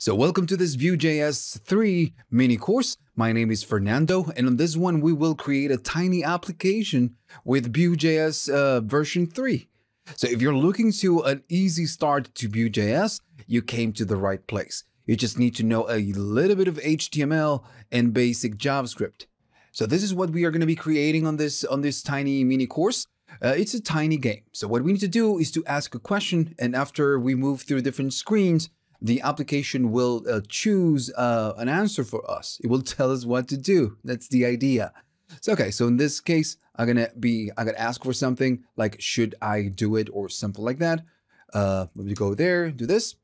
So welcome to this Vue.js 3 mini course. My name is Fernando, and on this one, we will create a tiny application with Vue.js version 3. So if you're looking to an easy start to Vue.js, you came to the right place. You just need to know a little bit of HTML and basic JavaScript. So this is what we are going to be creating on this tiny mini course. It's a tiny game. So what we need to do is to ask a question, and after we move through different screens, the application will choose an answer for us. It will tell us what to do. That's the idea. So, okay, so in this case, I'm gonna ask for something like, should I do it or something like that? Let me go there, do this.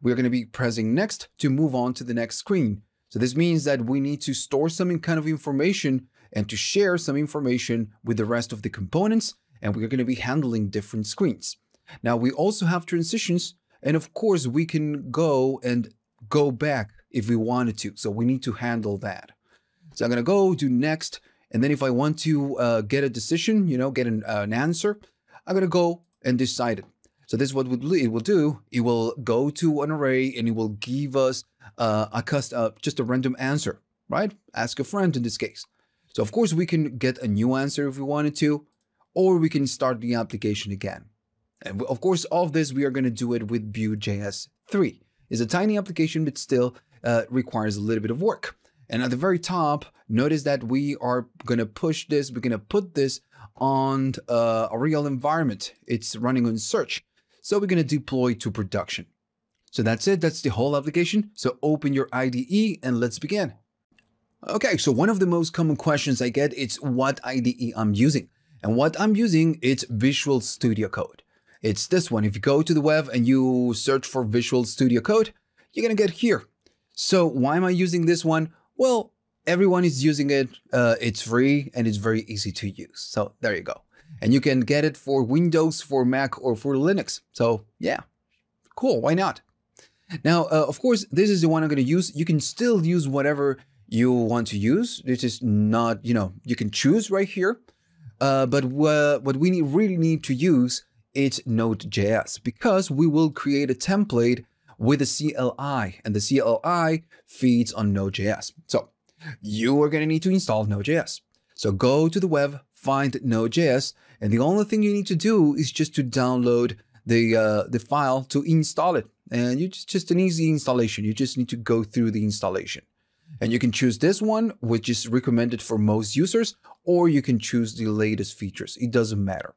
We're gonna be pressing next to move on to the next screen. So this means that we need to store some kind of information and to share some information with the rest of the components, and we're gonna be handling different screens. Now we also have transitions, and of course we can go back if we wanted to. So we need to handle that. So I'm gonna go to next, and then if I want to get a decision, you know, get an answer, I'm gonna go and decide it. So this is what it will do. It will go to an array and it will give us just a random answer, right? Ask a friend in this case. So of course we can get a new answer if we wanted to, or we can start the application again. And of course, all of this, we are going to do it with Vue.js 3. It's a tiny application, but still requires a little bit of work. And at the very top, notice that we are going to push this. We're going to put this on a real environment. It's running on Surge. So we're going to deploy to production. So that's it. That's the whole application. So open your IDE and let's begin. Okay, so one of the most common questions I get is what IDE I'm using. And what I'm using, it's Visual Studio Code. It's this one. If you go to the web and you search for Visual Studio Code, you're going to get here. So why am I using this one? Well, everyone is using it. It's free and it's very easy to use. So there you go. And you can get it for Windows, for Mac, or for Linux. So yeah, cool. Why not? Now, of course, this is the one I'm going to use. You can still use whatever you want to use. This is not, you know, you can choose right here. But what we really need to use, it's Node.js, because we will create a template with a CLI, and the CLI feeds on Node.js. So you are going to need to install Node.js. So go to the web, find Node.js, and the only thing you need to do is just to download the file to install it. And it's just an easy installation. You just need to go through the installation. And you can choose this one, which is recommended for most users, or you can choose the latest features. It doesn't matter.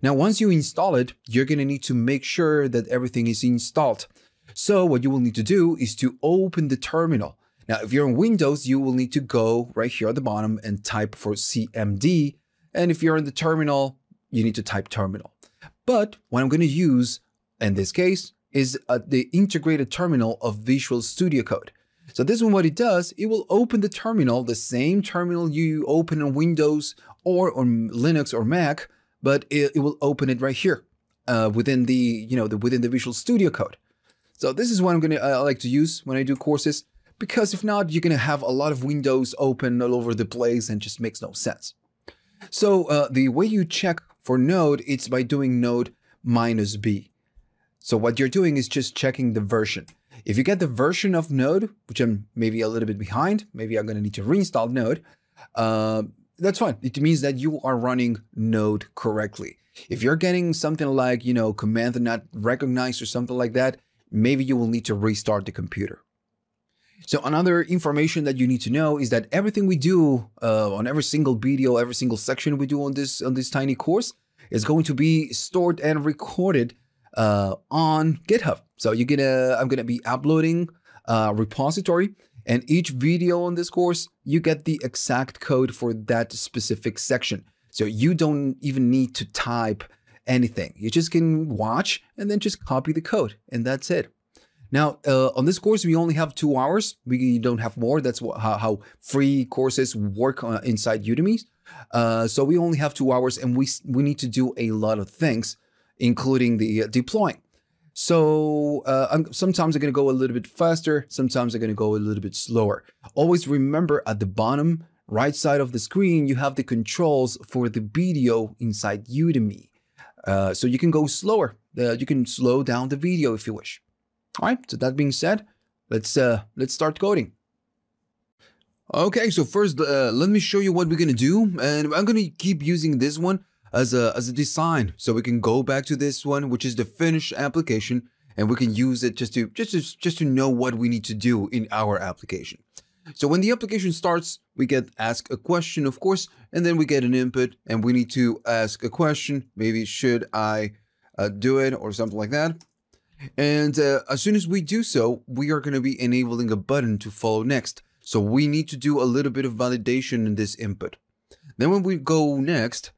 Now, once you install it, you're going to need to make sure that everything is installed. So what you will need to do is to open the terminal. Now, if you're on Windows, you will need to go right here at the bottom and type for CMD. And if you're in the terminal, you need to type terminal. But what I'm going to use in this case is the integrated terminal of Visual Studio Code. So this one, what it does, it will open the terminal, the same terminal you open on Windows or on Linux or Mac, but it will open it right here within the, you know, within the Visual Studio Code. So this is what I'm gonna like to use when I do courses, because if not, you're gonna have a lot of windows open all over the place and just makes no sense. So the way you check for Node, it's by doing Node -B. So what you're doing is just checking the version. If you get the version of Node, which I'm maybe a little bit behind, maybe I'm gonna need to reinstall Node. That's fine. It means that you are running Node correctly. If you're getting something like, you know, command not recognized or something like that, maybe you will need to restart the computer. So another information that you need to know is that everything we do on every single video, every single section we do on this tiny course is going to be stored and recorded on GitHub. So you're gonna, I'm gonna be uploading a repository. And each video on this course, you get the exact code for that specific section. So you don't even need to type anything. You just can watch and then just copy the code, and that's it. Now, on this course, we only have 2 hours. We don't have more. That's how free courses work inside Udemy. So we only have 2 hours, and we need to do a lot of things, including the deploying. So sometimes I'm going to go a little bit faster. Sometimes I'm going to go a little bit slower. Always remember at the bottom right side of the screen, you have the controls for the video inside Udemy. So you can go slower. You can slow down the video if you wish. All right. So that being said, Let's start coding. Okay, so first let me show you what we're gonna do, and I'm gonna keep using this one as a design, so we can go back to this one, which is the finished application, and we can use it just to know what we need to do in our application. So when the application starts, we get asked a question, of course, and then we get an input, and we need to ask a question. Maybe should I do it or something like that. And as soon as we do so, we are going to be enabling a button to follow next. So we need to do a little bit of validation in this input. Then when we go next,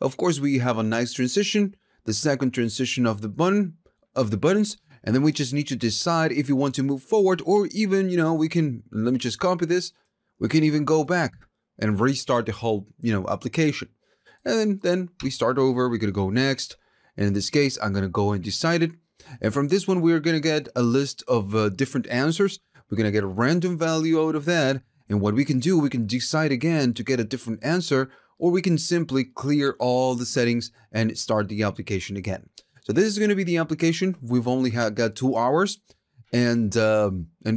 of course, we have a nice transition, the second transition of the button, of the buttons. And then we just need to decide if you want to move forward, or even, you know, we can, let me just copy this. We can even go back and restart the whole, you know, application. And then we start over, we're going to go next. And in this case, I'm going to go and decide it. And from this one, we're going to get a list of different answers. We're going to get a random value out of that. And what we can do, we can decide again to get a different answer, or we can simply clear all the settings and start the application again. So this is going to be the application. We've only got 2 hours, and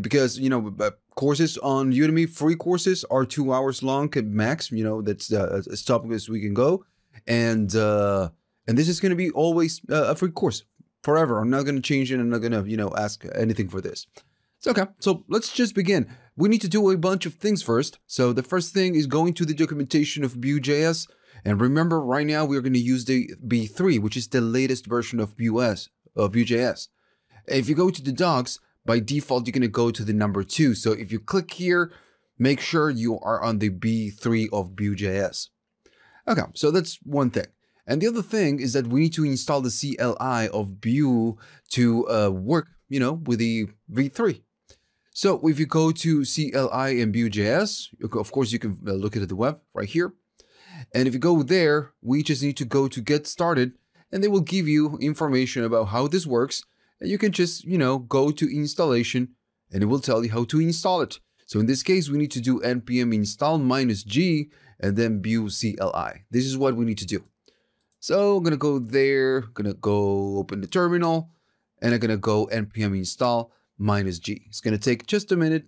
because, you know, courses on Udemy, free courses are 2 hours long at max. You know, that's as top as we can go, and this is going to be always a free course forever. I'm not going to change it. I'm not going to, you know, ask anything for this. It's okay. So let's just begin. We need to do a bunch of things first. So the first thing is going to the documentation of Vue.js. And remember, right now we're going to use the V3, which is the latest version of Vue.js. If you go to the docs, by default, you're going to go to the number 2. So if you click here, make sure you are on the V3 of Vue.js. Okay, so that's one thing. And the other thing is that we need to install the CLI of Vue to work, you know, with the V3. So if you go to CLI and Vue.js, of course, you can look at the web right here. And if you go there, we just need to go to get started, and they will give you information about how this works. And you can just, you know, go to installation, and it will tell you how to install it. So in this case, we need to do npm install -g and then Vue CLI. This is what we need to do. So I'm going to go there, going to go open the terminal, and I'm going to go npm install -g. It's going to take just a minute.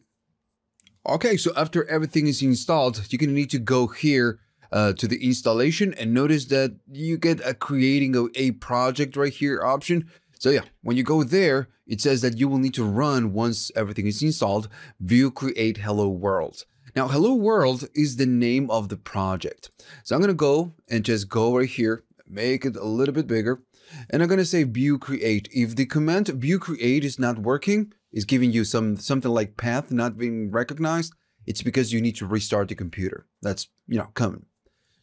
Okay, so after everything is installed, you're going to need to go here to the installation, and notice that you get a creating a project right here option. So yeah, when you go there, it says that you will need to run, once everything is installed, Vue create hello world. Now, hello world is the name of the project. So I'm going to go and just go right here, make it a little bit bigger. And I'm going to say Vue create. If the command Vue create is not working, is giving you something like path not being recognized, it's because you need to restart the computer. That's, you know, common.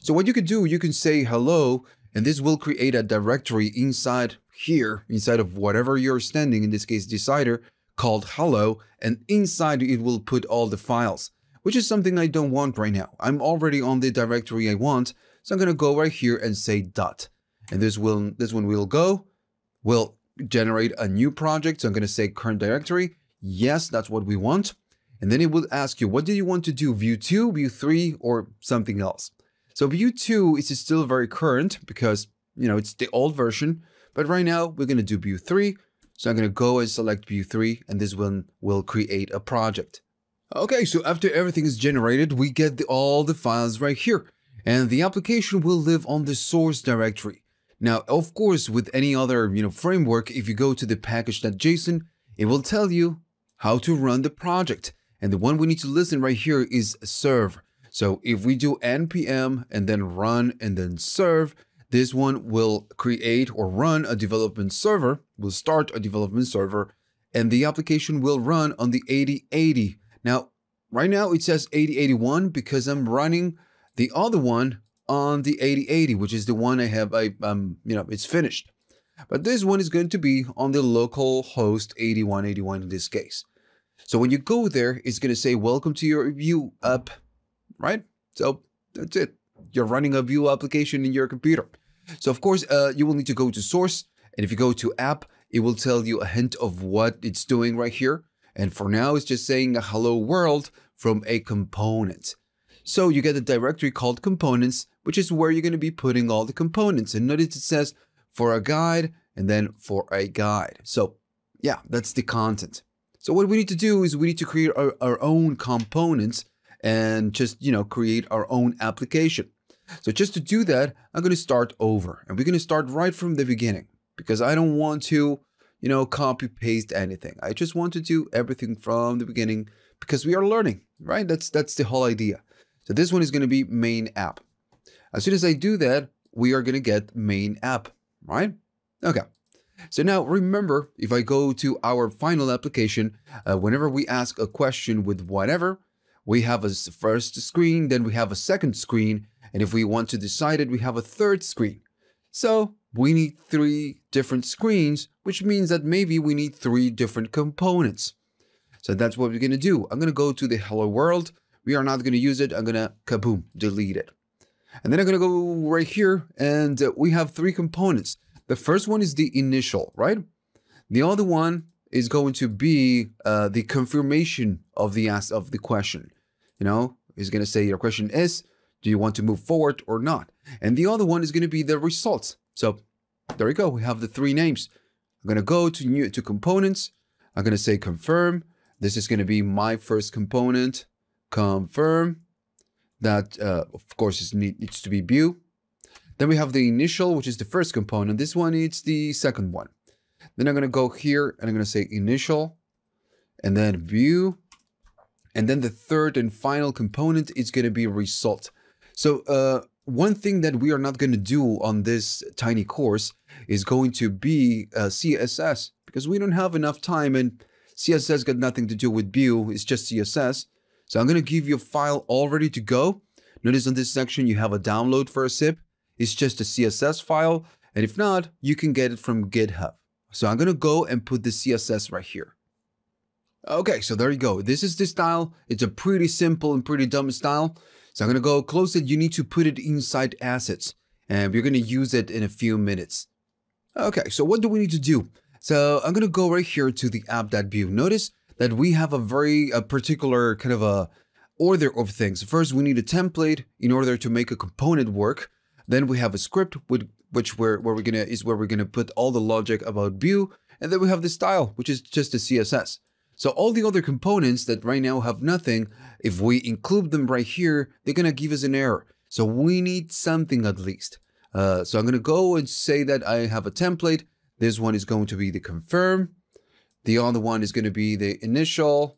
So what you can do, you can say hello, and this will create a directory inside here, inside of whatever you're standing, in this case, decider, called hello, and inside it will put all the files, which is something I don't want right now. I'm already on the directory I want, so I'm going to go right here and say dot. And this one will generate a new project. So I'm going to say current directory. Yes, that's what we want. And then it will ask you, what do you want to do? Vue 2, Vue 3, or something else? So Vue 2 is still very current because, you know, it's the old version, but right now we're going to do Vue 3. So I'm going to go and select Vue 3, and this one will create a project. Okay, so after everything is generated, we get all the files right here, and the application will live on the source directory. Now, of course, with any other, you know, framework, if you go to the package.json, it will tell you how to run the project. And the one we need to listen right here is serve. So if we do npm and then run and then serve, this one will create or run a development server, will start a development server, and the application will run on the 8080. Now, right now it says 8081 because I'm running the other one on the 8080, which is the one I have, you know, it's finished. But this one is going to be on the local host 8181 in this case. So when you go there, it's going to say, welcome to your Vue app. Right? So that's it. You're running a Vue application in your computer. So of course, you will need to go to source. And if you go to app, it will tell you a hint of what it's doing right here. And for now, it's just saying a hello world from a component. So you get a directory called components, which is where you're going to be putting all the components. And notice it says for a guide and then for a guide. So yeah, that's the content. So what we need to do is we need to create our own components and just, you know, create our own application. So just to do that, I'm going to start over, and we're going to start right from the beginning, because I don't want to, you know, copy paste anything. I just want to do everything from the beginning because we are learning, right? That's the whole idea. So this one is going to be main app. As soon as I do that, we are going to get main app, right? Okay. So now remember, if I go to our final application, whenever we ask a question with whatever, we have a first screen, then we have a second screen. And if we want to decide it, we have a third screen. So we need three different screens, which means that maybe we need three different components. So that's what we're going to do. I'm going to go to the hello world. We are not going to use it. I'm going to kaboom, delete it. And then I'm going to go right here, and we have three components. The first one is the initial, right? The other one is going to be the confirmation of the ask of the question. You know, it's going to say your question is, do you want to move forward or not? And the other one is going to be the results. So there you go. We have the three names. I'm going to go to components. I'm going to say confirm. This is going to be my first component, confirm. That of course is needs to be view. Then we have the initial, which is the first component. This one, it's the second one. Then I'm going to go here and I'm going to say initial and then view. And then the third and final component is going to be result. So one thing that we are not going to do on this tiny course is going to be CSS, because we don't have enough time, and CSS got nothing to do with Vue. It's just CSS. So I'm going to give you a file all ready to go. Notice on this section, you have a download for a zip. It's just a CSS file. And if not, you can get it from GitHub. So I'm going to go and put the CSS right here. Okay, so there you go. This is the style. It's a pretty simple and pretty dumb style. So I'm going to go close it. You need to put it inside assets, and we're going to use it in a few minutes. Okay, so what do we need to do? So I'm going to go right here to the app.view. Notice that we have a particular kind of a order of things. First, we need a template in order to make a component work. Then we have a script with which where we're going to put all the logic about Vue. And then we have the style, which is just a CSS. So all the other components that right now have nothing, if we include them right here, they're going to give us an error. So we need something at least. So I'm going to go and say that I have a template. This one is going to be the confirm. The other one is going to be the initial.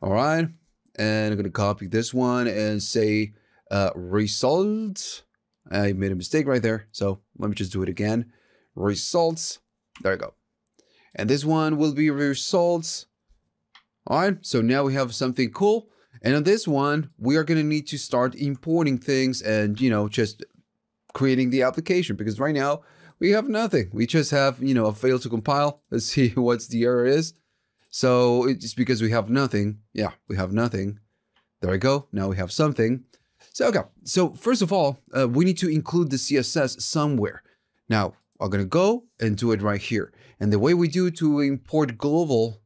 All right. And I'm going to copy this one and say results. I made a mistake right there. So let me just do it again. Results. There you go. And this one will be results. All right. So now we have something cool. And on this one, we are going to need to start importing things and, you know, just creating the application, because right now we have nothing. We just have, you know, a fail to compile. Let's see what's the error is. So it's because we have nothing. Yeah, we have nothing. There we go. Now we have something. So, okay. So first of all, we need to include the CSS somewhere. Now, I'm going to go and do it right here. And the way we do to import global,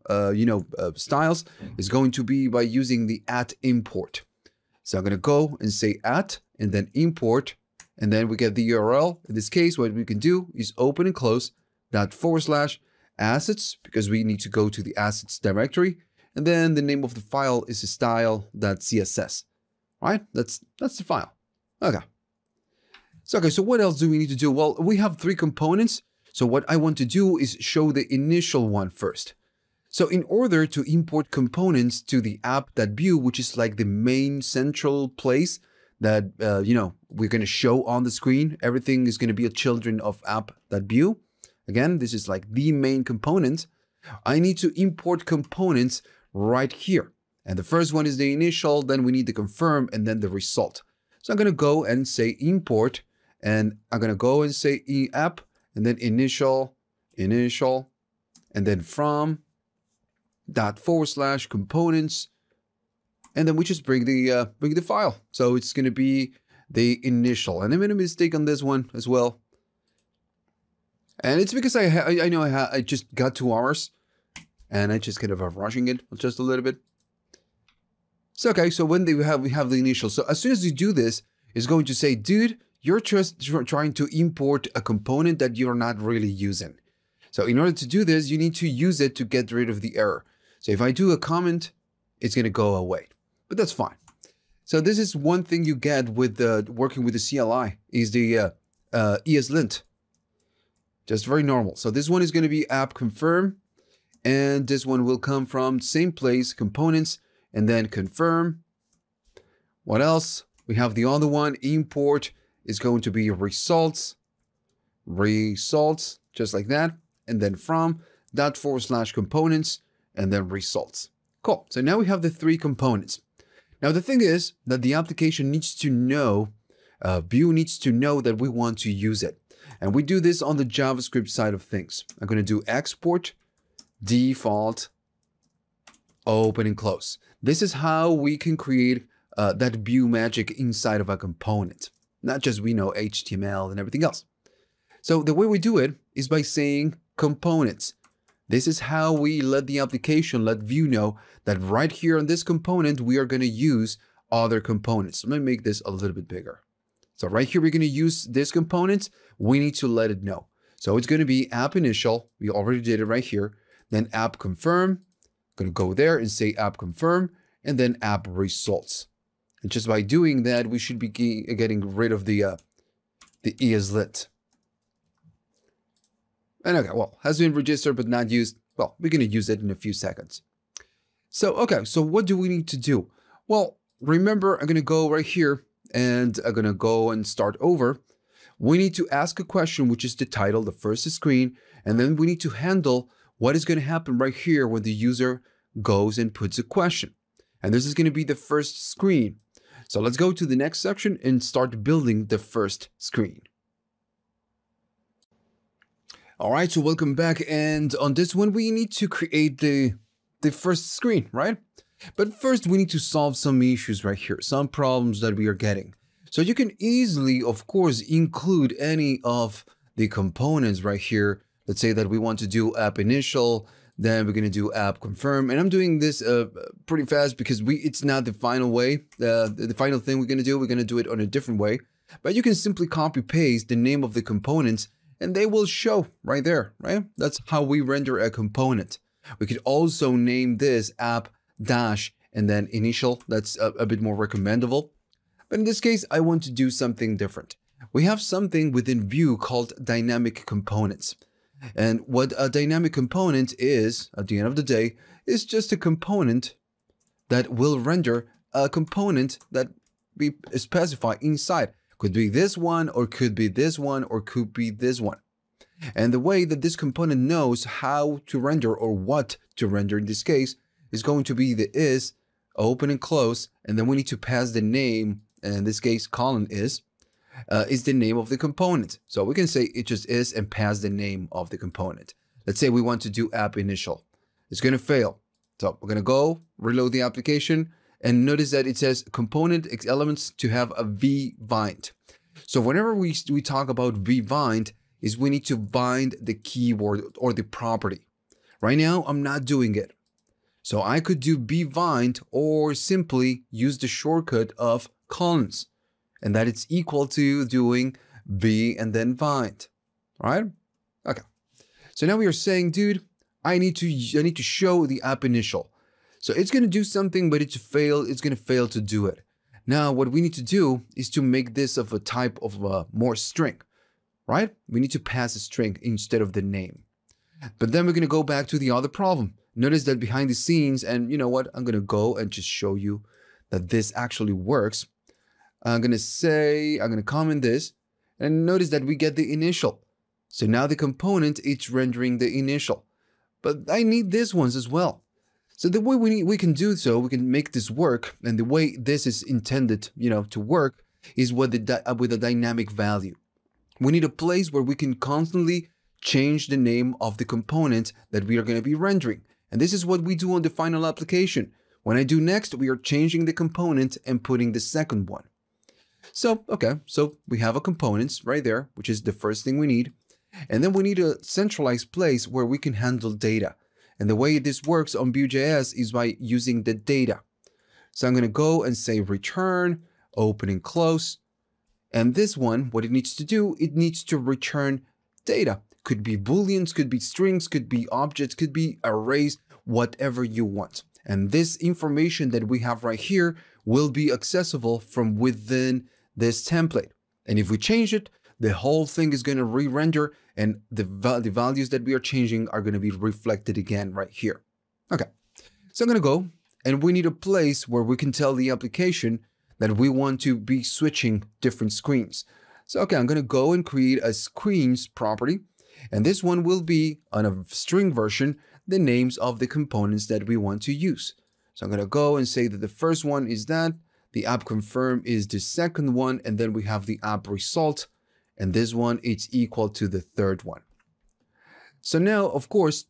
styles is going to be by using the @import. So I'm going to go and say @ and then import, and then we get the URL. In this case, what we can do is open and close /assets, because we need to go to the assets directory. And then the name of the file is style.css. Right? That's the file. Okay. So, okay. So what else do we need to do? Well, we have three components. So what I want to do is show the initial one first. So in order to import components to the app.view, which is like the main central place that, we're going to show on the screen, everything is going to be a children of app.view. Again, this is like the main component. I need to import components right here. And the first one is the initial, then we need the confirm, and then the result. So I'm going to go and say import, and I'm going to go and say app, and then initial, and then from / components. And then we just bring the file. So it's going to be the initial, and I made a mistake on this one as well. And it's because I just got 2 hours and I just kind of rushing it just a little bit. So, okay, so when we have the initial. So as soon as you do this, it's going to say, dude, you're just trying to import a component that you're not really using. So in order to do this, you need to use it to get rid of the error. So if I do a comment, it's going to go away, but that's fine. So this is one thing you get with working with the CLI is the ESLint, just very normal. So this one is going to be app confirm, and this one will come from same place, components, and then confirm. What else? We have the other one, import is going to be results, just like that. And then from that / components and then results. Cool. So now we have the three components. Now, the thing is that the application needs to know, Vue needs to know that we want to use it. And we do this on the JavaScript side of things. I'm going to do export, default, open and close. This is how we can create that Vue magic inside of a component, not just HTML and everything else. So the way we do it is by saying components. This is how we let the application, let Vue know that right here on this component, we are going to use other components. Let me make this a little bit bigger. So right here, we're going to use this component. We need to let it know. So it's going to be app initial. We already did it right here. Then app confirm. I'm going to go there and say app confirm and then app results. And just by doing that, we should be getting rid of the ESLint. And okay, well, has been registered, but not used. Well, we're going to use it in a few seconds. So, okay. So what do we need to do? Well, remember, I'm going to go right here and I'm going to go and start over. We need to ask a question, which is the title, the first screen. And then we need to handle what is going to happen right here when the user goes and puts a question. And this is going to be the first screen. So let's go to the next section and start building the first screen. All right, so welcome back. And on this one, we need to create the first screen, right? But first we need to solve some issues right here, some problems that we are getting. So you can easily, of course, include any of the components right here. Let's say that we want to do app initial, then we're going to do app confirm. And I'm doing this pretty fast because it's not the final way. The final thing we're going to do, we're going to do it on a different way, but you can simply copy paste the name of the components and they will show right there, right? That's how we render a component. We could also name this app dash and then initial. That's a bit more recommendable. But in this case, I want to do something different. We have something within Vue called dynamic components. And what a dynamic component is, at the end of the day, is just a component that will render a component that we specify inside. Could be this one, or could be this one, or could be this one. And the way that this component knows how to render or what to render in this case is going to be the is, open and close, and then we need to pass the name, and in this case colon is the name of the component. So we can say it just is and pass the name of the component. Let's say we want to do app initial. It's going to fail. So we're going to go reload the application. And notice that it says component elements to have a v-bind. So whenever we talk about v-bind is we need to bind the keyword or the property. Right now, I'm not doing it. So I could do v-bind or simply use the shortcut of colons and that it's equal to doing v and then bind. All right? Okay. So now we are saying, dude, I need to show the app initial. So it's going to do something, but it's going to fail to do it. Now, what we need to do is to make this of a type of more string, right? We need to pass a string instead of the name. But then we're going to go back to the other problem. Notice that behind the scenes, and you know what? I'm going to go and just show you that this actually works. I'm going to say, I'm going to comment this and notice that we get the initial. So now the component, it's rendering the initial, but I need this ones as well. So the way we can do so, we can make this work. And the way this is intended, to work is with a dynamic value. We need a place where we can constantly change the name of the component that we are going to be rendering. And this is what we do on the final application. When I do next, we are changing the component and putting the second one. So, okay. So we have a components right there, which is the first thing we need. And then we need a centralized place where we can handle data. And the way this works on Vue.js is by using the data. So I'm going to go and say return, open and close. And this one, what it needs to do, it needs to return data. Could be booleans, could be strings, could be objects, could be arrays, whatever you want. And this information that we have right here will be accessible from within this template. And if we change it, the whole thing is going to re-render, and the values that we are changing are going to be reflected again right here. Okay, so I'm going to go, and we need a place where we can tell the application that we want to be switching different screens. So, okay, I'm going to go and create a screens property, and this one will be on a string version, the names of the components that we want to use. So I'm going to go and say that the first one is that, the app confirm is the second one, and then we have the app result, and this one it's equal to the third one. So now, of course,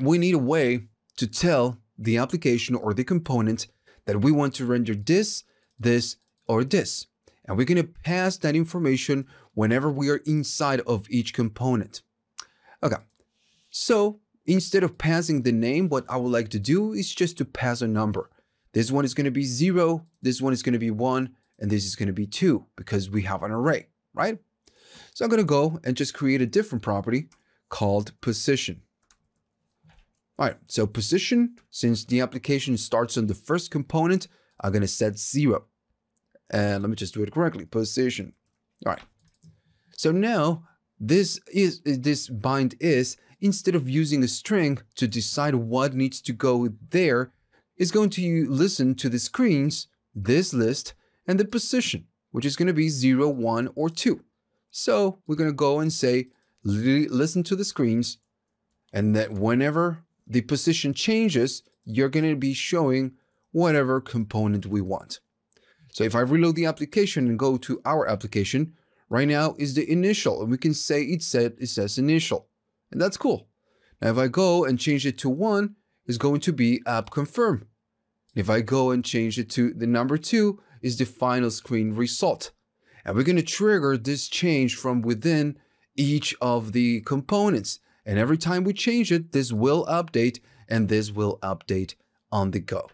we need a way to tell the application or the component that we want to render this, this, or this. And we're going to pass that information whenever we are inside of each component. Okay, so instead of passing the name, what I would like to do is just to pass a number. This one is going to be 0, this one is going to be 1, and this is going to be 2, because we have an array, right? So I'm going to go and just create a different property called position. All right, so position, since the application starts on the first component, I'm going to set 0. And let me just do it correctly, position. All right. So now this bind is, instead of using a string to decide what needs to go there, is going to listen to the screens, this list, and the position, which is going to be 0, 1, or 2. So we're going to go and say, listen to the screens, and that whenever the position changes, you're going to be showing whatever component we want. So if I reload the application and go to our application, right now is the initial, and we can say it says initial, and that's cool. Now, if I go and change it to 1, it's going to be app confirm. If I go and change it to the number 2, is the final screen result. And we're going to trigger this change from within each of the components. And every time we change it, this will update, and this will update on the go.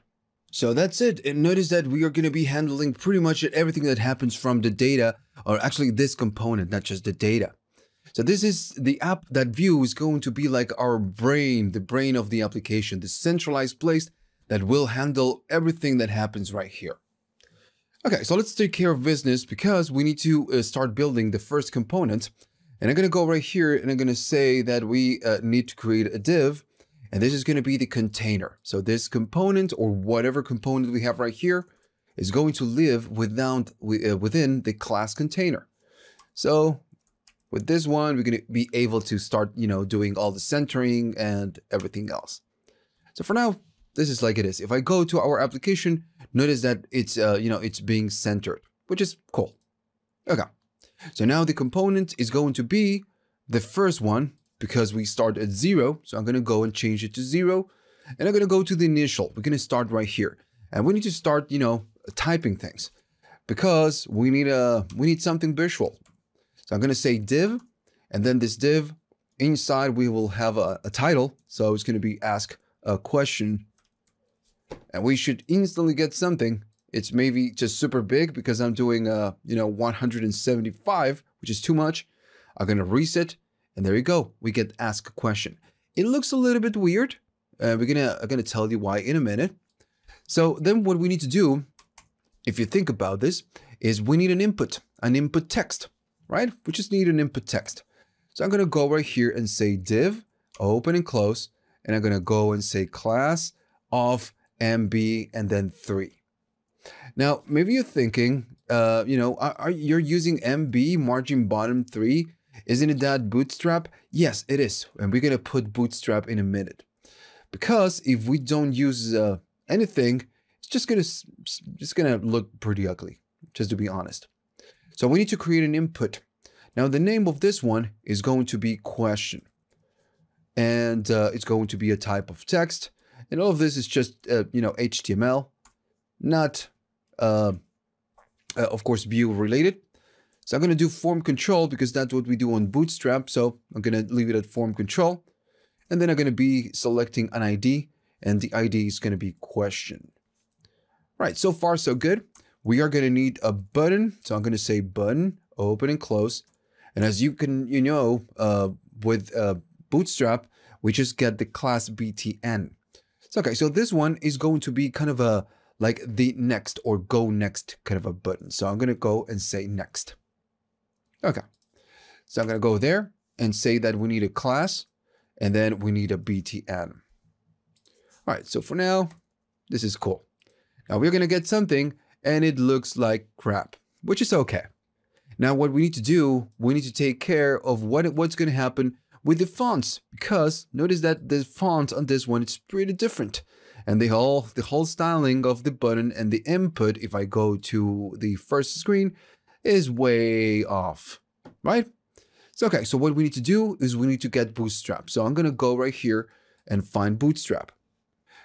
So that's it. And notice that we are going to be handling pretty much everything that happens from the data, or actually this component, not just the data. So this is the app. That Vue is going to be like our brain, the brain of the application, the centralized place that will handle everything that happens right here. Okay, so let's take care of business, because we need to start building the first component. And I'm going to go right here, and I'm going to say that we need to create a div. And this is going to be the container. So this component, or whatever component we have right here, is going to live within the class container. So with this one, we're going to be able to start, you know, doing all the centering and everything else. So for now, this is like it is. If I go to our application, notice that it's, you know, it's being centered, which is cool. Okay. So now the component is going to be the first one, because we start at 0. So I'm going to go and change it to 0, and I'm going to go to the initial. We're going to start right here, and we need to start, you know, typing things, because we need something visual. So I'm going to say div, and then this div inside, we will have a title. So it's going to be ask a question, and we should instantly get something. It's maybe just super big, because I'm doing, you know, 175, which is too much. I'm going to reset. And there you go. We get ask a question. It looks a little bit weird. I'm gonna tell you why in a minute. So then what we need to do, if you think about this, is we need an input text, right? We just need an input text. So I'm gonna go right here and say div, open and close, and I'm gonna go and say class of MB and then 3. Now, maybe you're thinking, you know, you're using MB margin bottom 3. Isn't it that Bootstrap? Yes, it is. And we're going to put Bootstrap in a minute, because if we don't use anything, it's just going to look pretty ugly, just to be honest. So we need to create an input. Now, the name of this one is going to be question, and it's going to be a type of text. And all of this is just, you know, HTML, not, of course, Vue related. So I'm going to do form control, because that's what we do on Bootstrap. So I'm going to leave it at form control. And then I'm going to be selecting an ID, and the ID is going to be question. Right. So far, so good. We are going to need a button. So I'm going to say button, open and close. And as you can, you know, with Bootstrap, we just get the class BTN. So, okay, so this one is going to be kind of a, like the next or go next kind of a button. So I'm going to go and say next. Okay. So I'm going to go there and say that we need a class and then we need a btn. All right. So for now, this is cool. Now we're going to get something and it looks like crap, which is okay. Now what we need to do, we need to take care of what's going to happen with the fonts, because notice that the font on this one, it's pretty different. And the whole styling of the button and the input, if I go to the first screen, is way off, right? So, okay, so what we need to do is we need to get Bootstrap. So I'm going to go right here and find Bootstrap.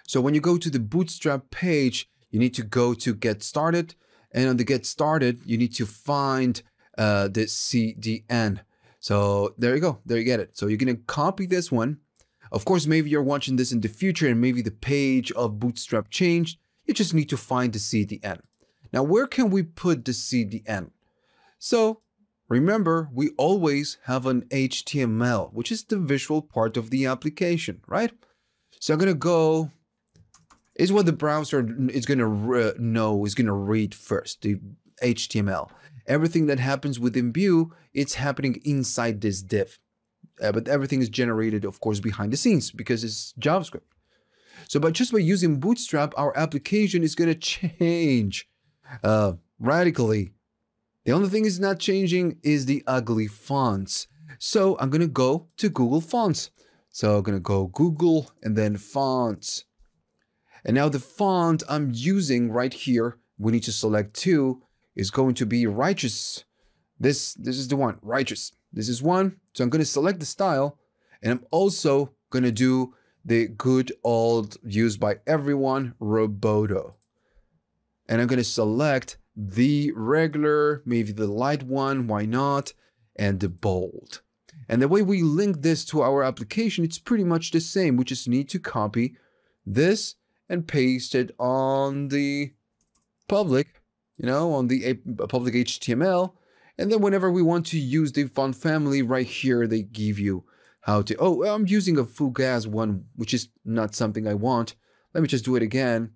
So when you go to the Bootstrap page, you need to go to Get Started. And on the Get Started, you need to find the CDN. So there you go. There you get it. So you're going to copy this one. Of course, maybe you're watching this in the future and maybe the page of Bootstrap changed. You just need to find the CDN. Now, where can we put the CDN? So remember, we always have an HTML, which is the visual part of the application, right? So I'm going to go, is what the browser is going to know, is going to read first, the HTML. Everything that happens within Vue, it's happening inside this div. But everything is generated, of course, behind the scenes because it's JavaScript. So, but just by using Bootstrap, our application is going to change radically. The only thing it's not changing is the ugly fonts. So I'm going to go to Google Fonts. So I'm going to go Google and then Fonts. And now the font I'm using right here, we need to select two, is going to be Righteous. This is the one, Righteous. This is one. So I'm going to select the style and I'm also going to do the good old used by everyone, Roboto. And I'm going to select the regular, maybe the light one, why not? And the bold. And the way we link this to our application, it's pretty much the same. We just need to copy this and paste it on the public, you know, on the public HTML. And then whenever we want to use the font family right here, they give you how to, oh, I'm using a Fugaz one, which is not something I want. Let me just do it again.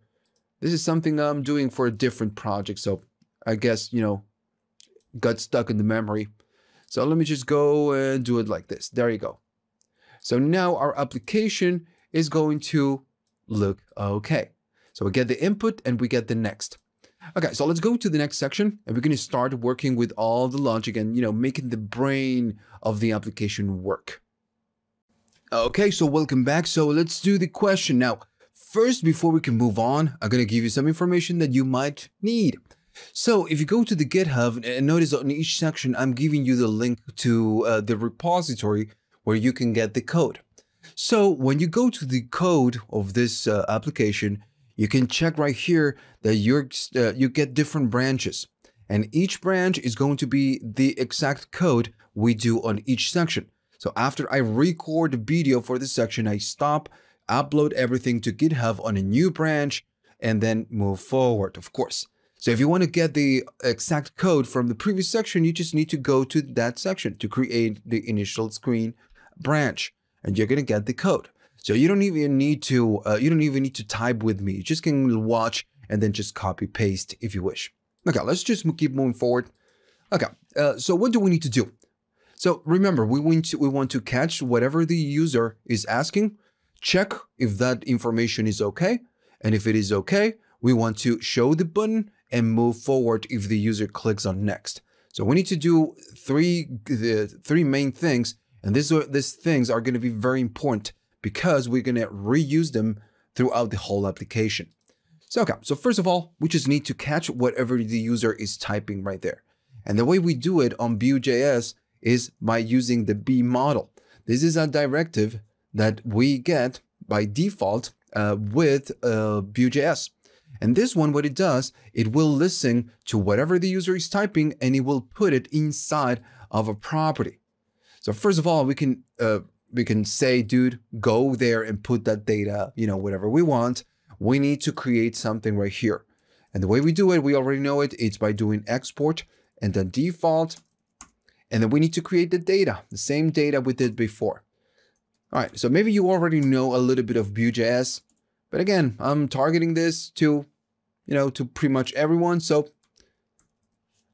This is something I'm doing for a different project. So I guess, you know, got stuck in the memory. So let me just go and do it like this. There you go. So now our application is going to look okay. So we get the input and we get the next. Okay, so let's go to the next section and we're going to start working with all the logic and, you know, making the brain of the application work. Okay, so welcome back. So let's do the question. Now, first, before we can move on, I'm going to give you some information that you might need. So if you go to the GitHub and notice on each section, I'm giving you the link to the repository where you can get the code. So when you go to the code of this application, you can check right here that you get different branches and each branch is going to be the exact code we do on each section. So after I record the video for this section, I stop, upload everything to GitHub on a new branch and then move forward, of course. So if you want to get the exact code from the previous section, you just need to go to that section to create the initial screen branch and you're going to get the code. So you don't even need to type with me. You just can watch and then just copy paste if you wish. Okay, let's just keep moving forward. Okay, so what do we need to do? So remember, we want to catch whatever the user is asking, check if that information is okay, and if it is okay, we want to show the button and move forward if the user clicks on next. So we need to do the three main things, and these things are going to be very important, because we're going to reuse them throughout the whole application. So, okay, so first of all, we just need to catch whatever the user is typing right there. And the way we do it on Vue.js is by using the B model. This is a directive that we get by default with Vue.js. And this one, what it does, it will listen to whatever the user is typing and it will put it inside of a property. So first of all, we can say, dude, go there and put that data, you know, whatever we want. We need to create something right here. And the way we do it, we already know it. It's by doing export and then default. And then we need to create the data, the same data we did before. All right. So maybe you already know a little bit of Vue.js, But again, I'm targeting this to, you know, to pretty much everyone. So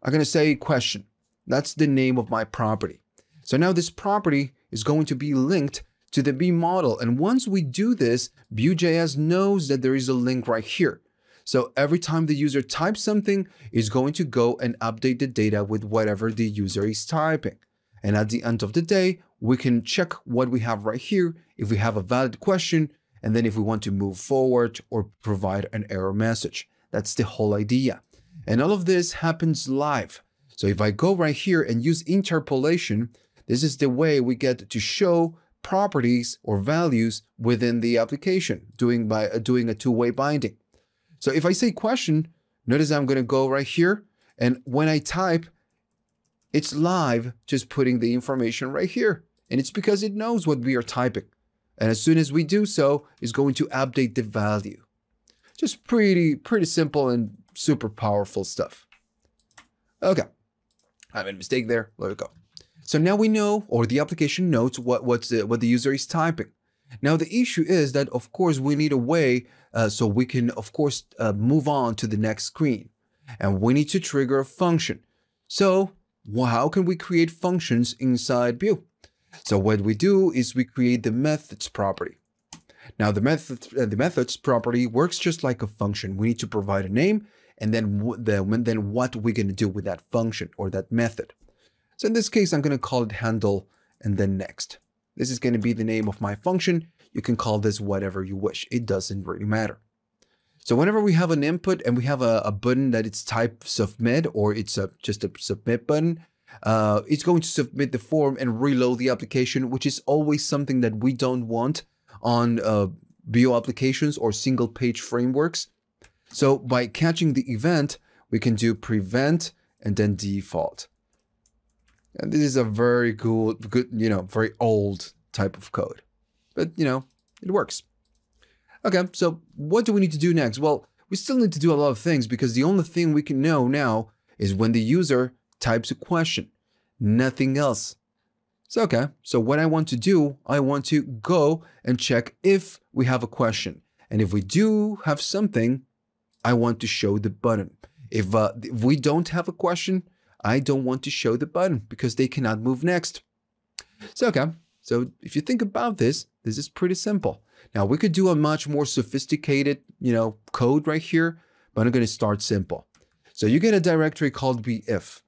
I'm going to say question. That's the name of my property. So now this property is going to be linked to the B model. And once we do this, Vue.js knows that there is a link right here. So every time the user types something, it's going to go and update the data with whatever the user is typing. And at the end of the day, we can check what we have right here, if we have a valid question, and then if we want to move forward or provide an error message. That's the whole idea. And all of this happens live. So if I go right here and use interpolation, this is the way we get to show properties or values within the application, doing a two-way binding. So if I say question, notice I'm going to go right here, and when I type, it's live just putting the information right here. And it's because it knows what we are typing. And as soon as we do so, it's going to update the value. Just pretty simple and super powerful stuff. Okay, I made a mistake there. Let it go. So now we know, or the application knows what the user is typing. Now the issue is that, of course, we need a way so we can, of course, move on to the next screen. And we need to trigger a function. So how can we create functions inside Vue? So what we do is we create the methods property. Now the methods property works just like a function. We need to provide a name and then what we're going to do with that function or that method. So in this case, I'm going to call it handle and then next. This is going to be the name of my function. You can call this whatever you wish. It doesn't really matter. So whenever we have an input and we have a button that it's type submit, or it's just a submit button, it's going to submit the form and reload the application, which is always something that we don't want on Vue applications or single page frameworks. So by catching the event, we can do prevent and then default. And this is a very good, you know, very old type of code, but you know, it works. Okay. So what do we need to do next? Well, we still need to do a lot of things, because the only thing we can know now is when the user types a question, nothing else. So, okay. So what I want to do, I want to go and check if we have a question. And if we do have something, I want to show the button. If we don't have a question, I don't want to show the button because they cannot move next. So, okay. So if you think about this, this is pretty simple. Now we could do a much more sophisticated, you know, code right here, but I'm going to start simple. So you get a directory called BIF.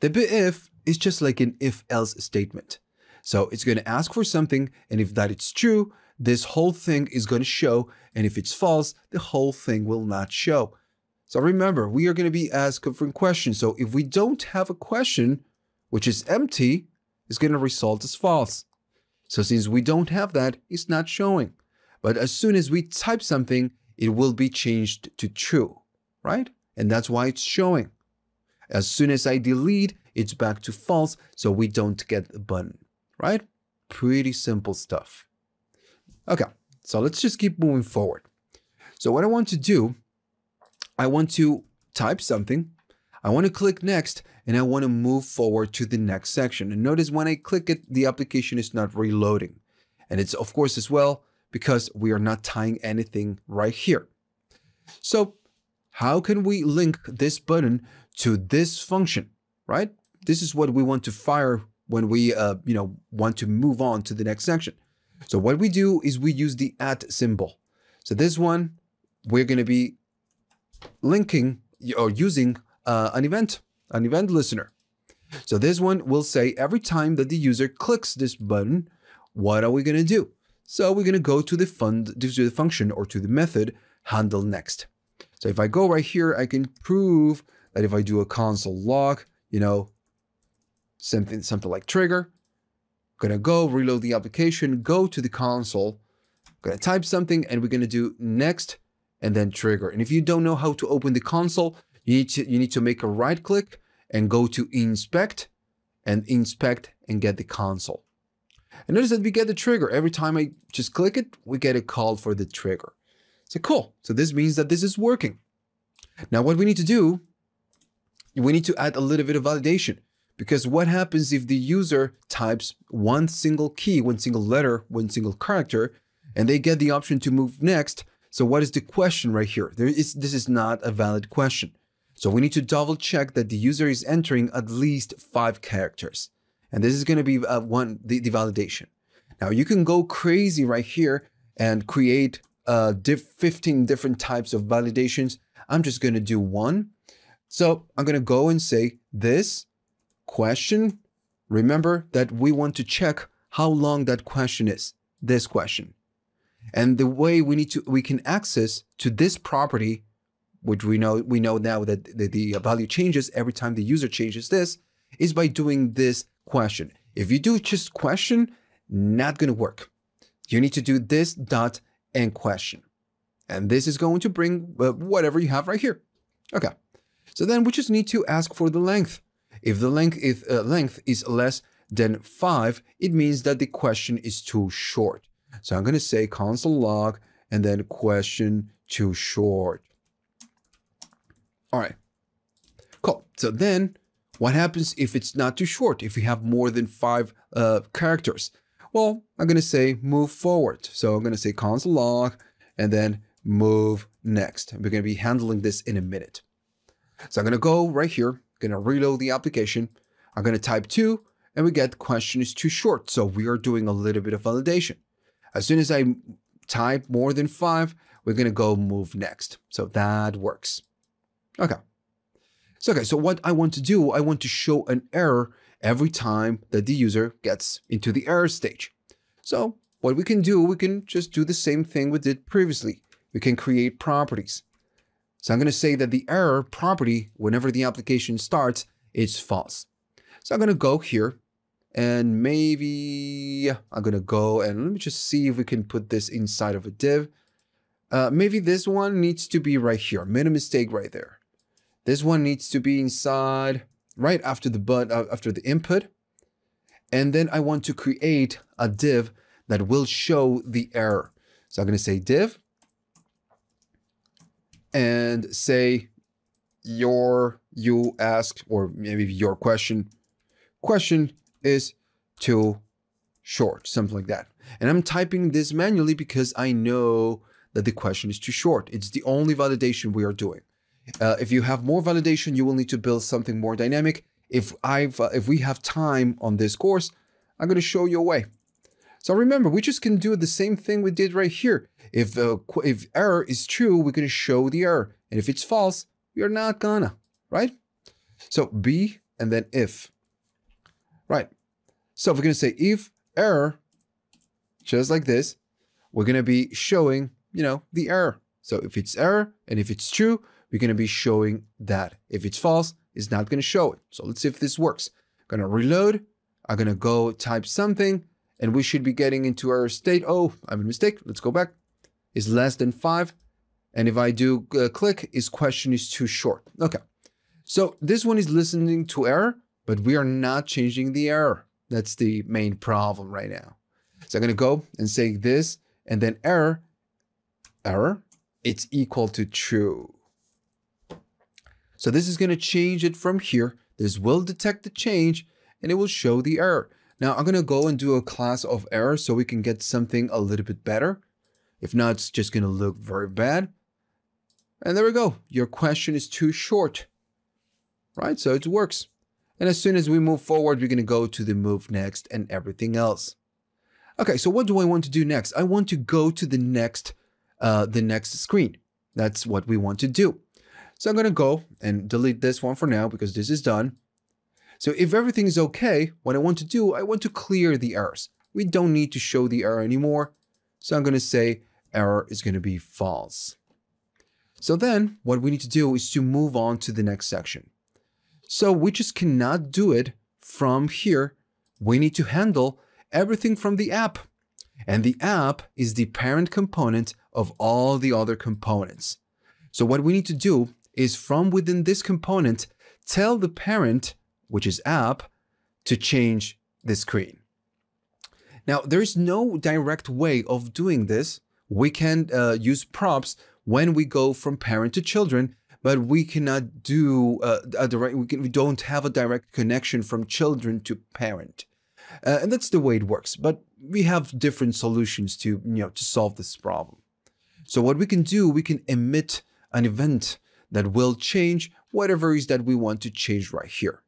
The BIF is just like an if else statement. So it's going to ask for something. And if that is true, this whole thing is going to show. And if it's false, the whole thing will not show. So remember, we are going to be asked for questions. So if we don't have a question, which is empty, it's going to result as false. So since we don't have that, it's not showing. But as soon as we type something, it will be changed to true, right? And that's why it's showing. As soon as I delete, it's back to false. So we don't get the button, right? Pretty simple stuff. Okay, so let's just keep moving forward. So what I want to do, I want to type something, I want to click next, and I want to move forward to the next section. And notice when I click it, the application is not reloading. And it's of course as well, because we are not tying anything right here. So how can we link this button to this function, right? This is what we want to fire when we you know, want to move on to the next section. So what we do is we use the at symbol. So this one, we're going to be linking or using an event listener. So this one will say every time that the user clicks this button, what are we going to do? So we're going to go to the function or to the method handle next. So if I go right here, I can prove that if I do a console log, you know, something like trigger, I'm going to go reload the application, go to the console, I'm going to type something, and we're going to do next and then trigger. And if you don't know how to open the console, you need to make a right click and go to inspect and get the console. And notice that we get the trigger. Every time I just click it, we get a call for the trigger. So cool. So this means that this is working. Now what we need to do, we need to add a little bit of validation, because what happens if the user types one single key, one single letter, one single character, and they get the option to move next. So what is the question right here? This is not a valid question. So we need to double check that the user is entering at least 5 characters. And this is going to be the validation. Now you can go crazy right here and create 15 different types of validations. I'm just going to do one. So I'm going to go and say this question. Remember that we want to check how long that question is, this question. And the way we can access to this property, which we know now that the value changes every time the user changes this, is by doing this question. If you do just question, not going to work. You need to do this dot and question. And this is going to bring whatever you have right here. Okay. So then we just need to ask for the length. If the length, length is less than 5, it means that the question is too short. So I'm going to say console log and then question too short. All right, cool. So then what happens if it's not too short, if you have more than 5 characters? Well, I'm going to say move forward. So I'm going to say console log and then move next. And we're going to be handling this in a minute. So I'm going to go right here, going to reload the application. I'm going to type 2 and we get the question is too short. So we are doing a little bit of validation. As soon as I type more than 5, we're going to go move next. So that works. Okay. So what I want to do, I want to show an error every time that the user gets into the error stage. So what we can do, we can just do the same thing we did previously. We can create properties. So I'm going to say that the error property, whenever the application starts, is false. So I'm going to go here and maybe I'm going to go and let me just see if we can put this inside of a div. Maybe this one needs to be right here. Made a mistake right there. This one needs to be inside right after the after the input. And then I want to create a div that will show the error. So I'm going to say div. And say you asked, or maybe your question is too short, something like that. And I'm typing this manually because I know that the question is too short. It's the only validation we are doing. If you have more validation, you will need to build something more dynamic. If we have time on this course, I'm going to show you a way. So remember, we just can do the same thing we did right here. If error is true, we're going to show the error. And if it's false, we are not gonna, right? So B and then if, right? So we're going to say if error, just like this, we're going to be showing, you know, the error. So if it's error and if it's true, we're going to be showing that. If it's false, it's not going to show it. So let's see if this works. I'm going to reload. I'm going to go type something. And we should be getting into error state. Oh, I made a mistake. Let's go back. It's less than 5. And if I do click, is question is too short. Okay. So this one is listening to error, but we are not changing the error. That's the main problem right now. So I'm going to go and say this and then error, it's equal to true. So this is going to change it from here. This will detect the change and it will show the error. Now I'm going to go and do a class of error so we can get something a little bit better. If not, it's just going to look very bad. And there we go. Your question is too short, right? So it works. And as soon as we move forward, we're going to go to the move next and everything else. Okay. So what do I want to do next? I want to go to the next screen. That's what we want to do. So I'm going to go and delete this one for now because this is done. So if everything is okay, what I want to do, I want to clear the errors. We don't need to show the error anymore. So I'm going to say error is going to be false. So then what we need to do is to move on to the next section. So we just cannot do it from here. We need to handle everything from the app. And the app is the parent component of all the other components. So what we need to do is from within this component, tell the parent, which is app, to change the screen. Now, there is no direct way of doing this. We can use props when we go from parent to children, but we cannot do we don't have a direct connection from children to parent. And that's the way it works. But we have different solutions to, to solve this problem. So what we can do, we can emit an event that will change whatever is that we want to change right here.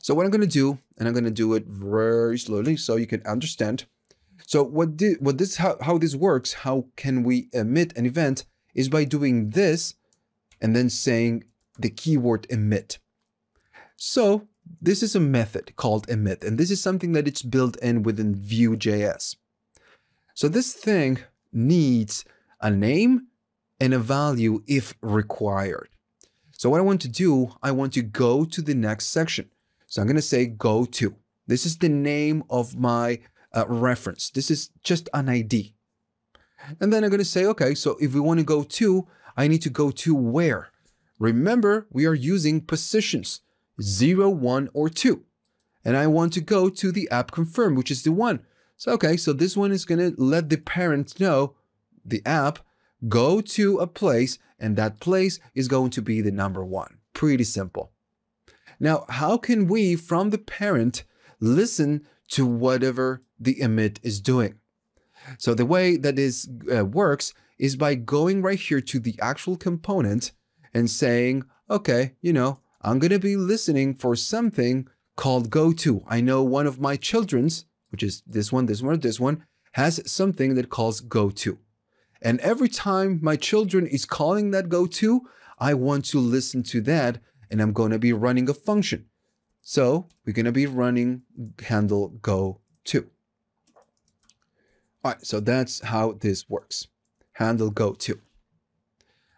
So what I'm going to do, and I'm going to do it very slowly so you can understand. So how this works, how can we emit an event is by doing this and then saying the keyword emit. So this is a method called emit, and this is something that it's built in within Vue.js. So this thing needs a name and a value if required. So what I want to do, I want to go to the next section. So I'm going to say go to. This is the name of my reference. This is just an ID. And then I'm going to say, okay, so if we want to go to, I need to go to where? Remember, we are using positions 0, 1, or 2. And I want to go to the app confirm, which is the one. So, okay, so this one is going to let the parent know, the app, go to a place, and that place is going to be the number 1. Pretty simple. Now, how can we, from the parent, listen to whatever the emit is doing? So the way that this works is by going right here to the actual component and saying, okay, I'm going to be listening for something called go to. I know one of my children's, which is this one, has something that calls go to. And every time my children is calling that go to, I want to listen to that. And I'm going to be running a function. So we're going to be running handle go to. All right, so that's how this works. Handle go to.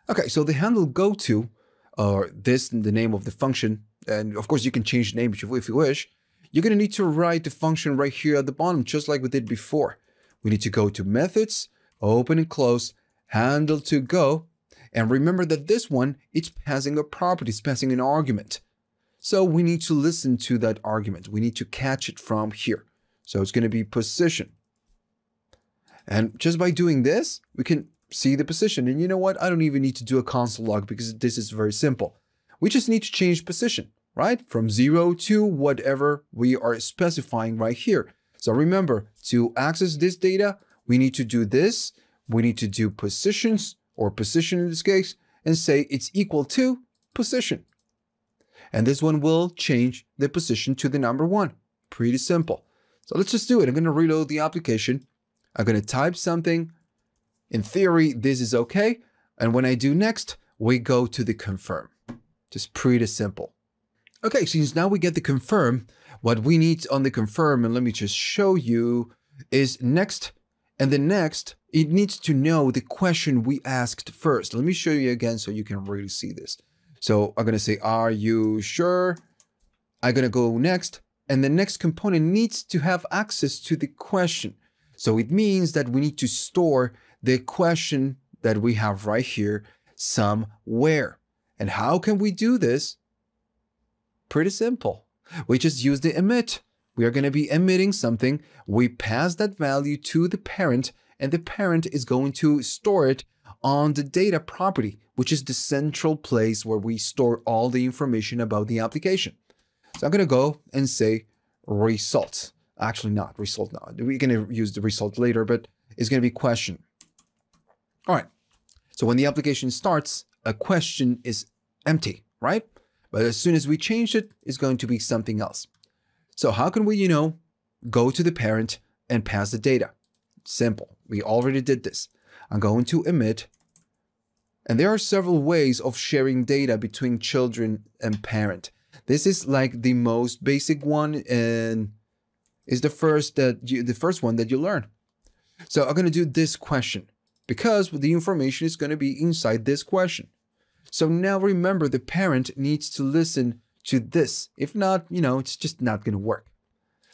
Okay, so the handle go to, or this, the name of the function, and of course you can change the name if you wish. You're going to need to write the function right here at the bottom, just like we did before. We need to go to methods, open and close, handle to go. And remember that this one, it's passing a property, it's passing an argument. So we need to listen to that argument. We need to catch it from here. So it's going to be position. And just by doing this, we can see the position. And you know what? I don't even need to do a console log because this is very simple. We just need to change position, right? From 0 to whatever we are specifying right here. So remember, to access this data, we need to do this. We need to do positions, or position in this case, and say it's equal to position. And this one will change the position to the number 1. Pretty simple. So let's just do it. I'm going to reload the application. I'm going to type something. In theory, this is okay. And when I do next, we go to the confirm. Just pretty simple. Okay, since now we get the confirm, what we need on the confirm, and let me just show you, is next. And the next, it needs to know the question we asked first. Let me show you again so you can really see this. So I'm going to say, are you sure? I'm going to go next. And the next component needs to have access to the question. So it means that we need to store the question that we have right here somewhere. And how can we do this? Pretty simple. We just use the emit. We are going to be emitting something. We pass that value to the parent, and the parent is going to store it on the data property, which is the central place where we store all the information about the application. So I'm going to go and say result. Actually, not result now. We're going to use the result later, but it's going to be question. All right. So when the application starts, a question is empty, right? But as soon as we change it, it's going to be something else. So how can we, go to the parent and pass the data? Simple. We already did this. I'm going to emit. And there are several ways of sharing data between children and parent. This is like the most basic one and is the first one that you learn. So I'm going to do this question because the information is going to be inside this question. So now remember, the parent needs to listen to this. If not, it's just not going to work.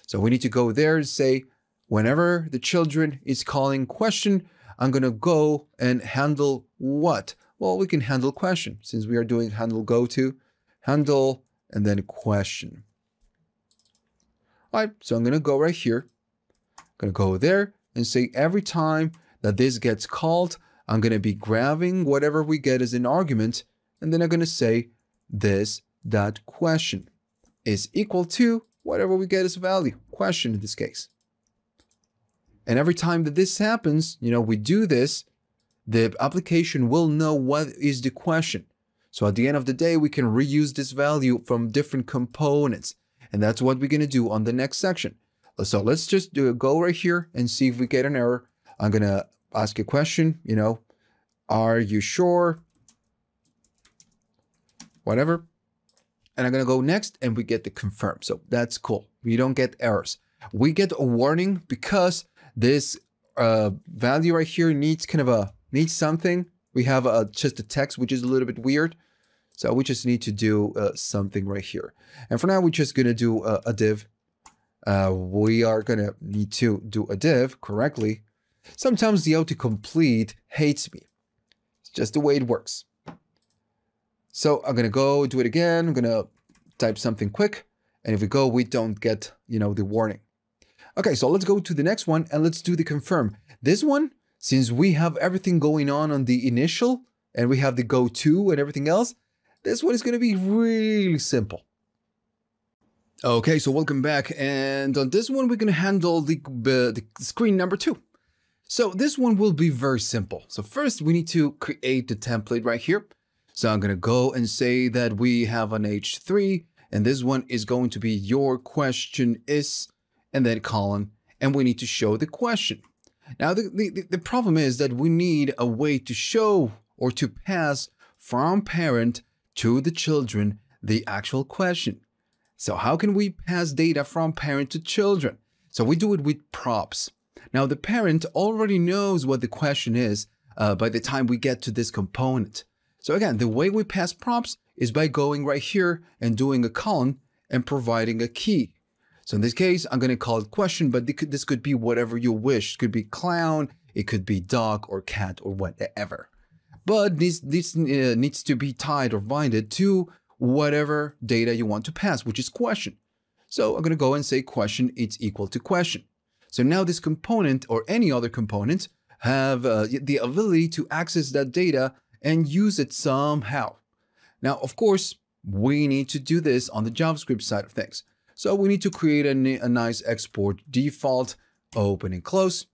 So we need to go there and say, whenever the children is calling question, I'm going to go and handle what? Well, we can handle question since we are doing handle go to, handle, and then question. All right, so I'm going to go right here. I'm going to go there and say every time that this gets called, I'm going to be grabbing whatever we get as an argument. And then I'm going to say this. That question is equal to whatever we get is a value, question in this case. And every time that this happens, you know, we do this, the application will know what is the question. So at the end of the day, we can reuse this value from different components. And that's what we're going to do on the next section. So let's just go right here and see if we get an error. I'm going to ask a question, you know, are you sure? Whatever. And I'm going to go next and we get the confirm. So that's cool. We don't get errors. We get a warning because this value right here needs kind of needs something. We have just a text, which is a little bit weird. So we just need to do something right here. And for now, we're just going to do a div. We are going to need to do a div correctly. Sometimes the autocomplete hates me. It's just the way it works. So I'm going to go do it again. I'm going to type something quick. And if we go, we don't get, you know, the warning. Okay, so let's go to the next one and let's do the confirm. This one, since we have everything going on the initial and we have the go to and everything else, this one is going to be really simple. Okay, so welcome back. And on this one, we're going to handle the screen number 2. So this one will be very simple. So first we need to create the template right here. So I'm going to go and say that we have an H3 and this one is going to be your question is, and then colon, and we need to show the question. Now, the problem is that we need a way to show or to pass from parent to the children the actual question. So how can we pass data from parent to children? So we do it with props. Now, the parent already knows what the question is by the time we get to this component. So again, the way we pass props is by going right here and doing a colon and providing a key. So in this case, I'm going to call it question, but this could be whatever you wish. It could be clown, it could be dog or cat or whatever. But this needs to be tied or binded to whatever data you want to pass, which is question. So I'm going to go and say question, it's equal to question. So now this component or any other component have the ability to access that data and use it somehow. Now, of course, we need to do this on the JavaScript side of things. So we need to create a nice export default, open and close.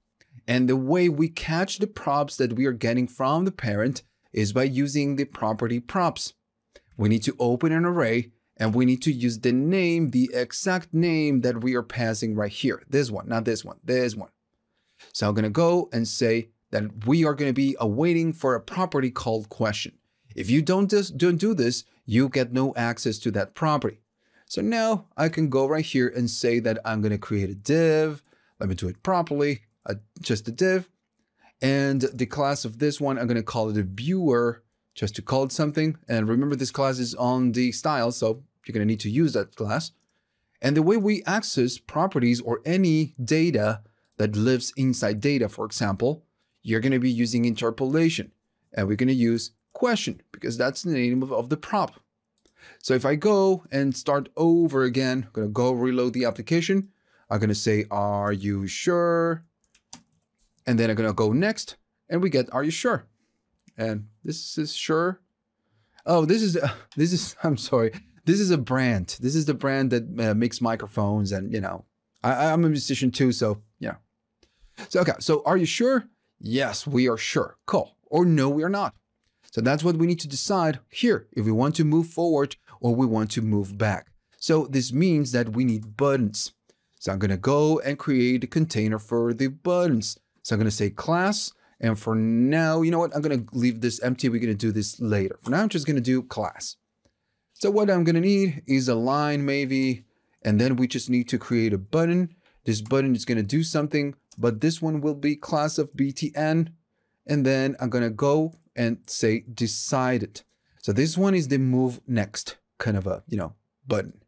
And the way we catch the props that we are getting from the parent is by using the property props. We need to open an array and we need to use the name, the exact name that we are passing right here. This one, not this one, this one. So I'm going to go and say that we are going to be awaiting for a property called question. If you don't do this, you get no access to that property. So now I can go right here and say that I'm going to create a div. Let me do it properly. Just a div. And the class of this one, I'm going to call it a viewer just to call it something. And remember, this class is on the style, so you're going to need to use that class. And the way we access properties or any data that lives inside data, for example, you're going to be using interpolation. And we're going to use question because that's the name of the prop. So if I go and start over again, I'm going to go reload the application. I'm going to say, are you sure? And then I'm going to go next and we get, are you sure? And this is sure. Oh, I'm sorry. This is a brand. This is the brand that makes microphones and, you know, I'm a musician too. So, yeah. So, okay. So are you sure? Yes, we are sure. Cool. Or no, we are not. So that's what we need to decide here, if we want to move forward or we want to move back. So this means that we need buttons. So I'm going to go and create a container for the buttons. So I'm going to say class. And for now, you know what? I'm going to leave this empty. We're going to do this later. For now, I'm just going to do class. So what I'm going to need is a line maybe, and then we just need to create a button. This button is going to do something, but this one will be class of BTN. And then I'm going to go and say decided. So this one is the move next kind of a, you know, button.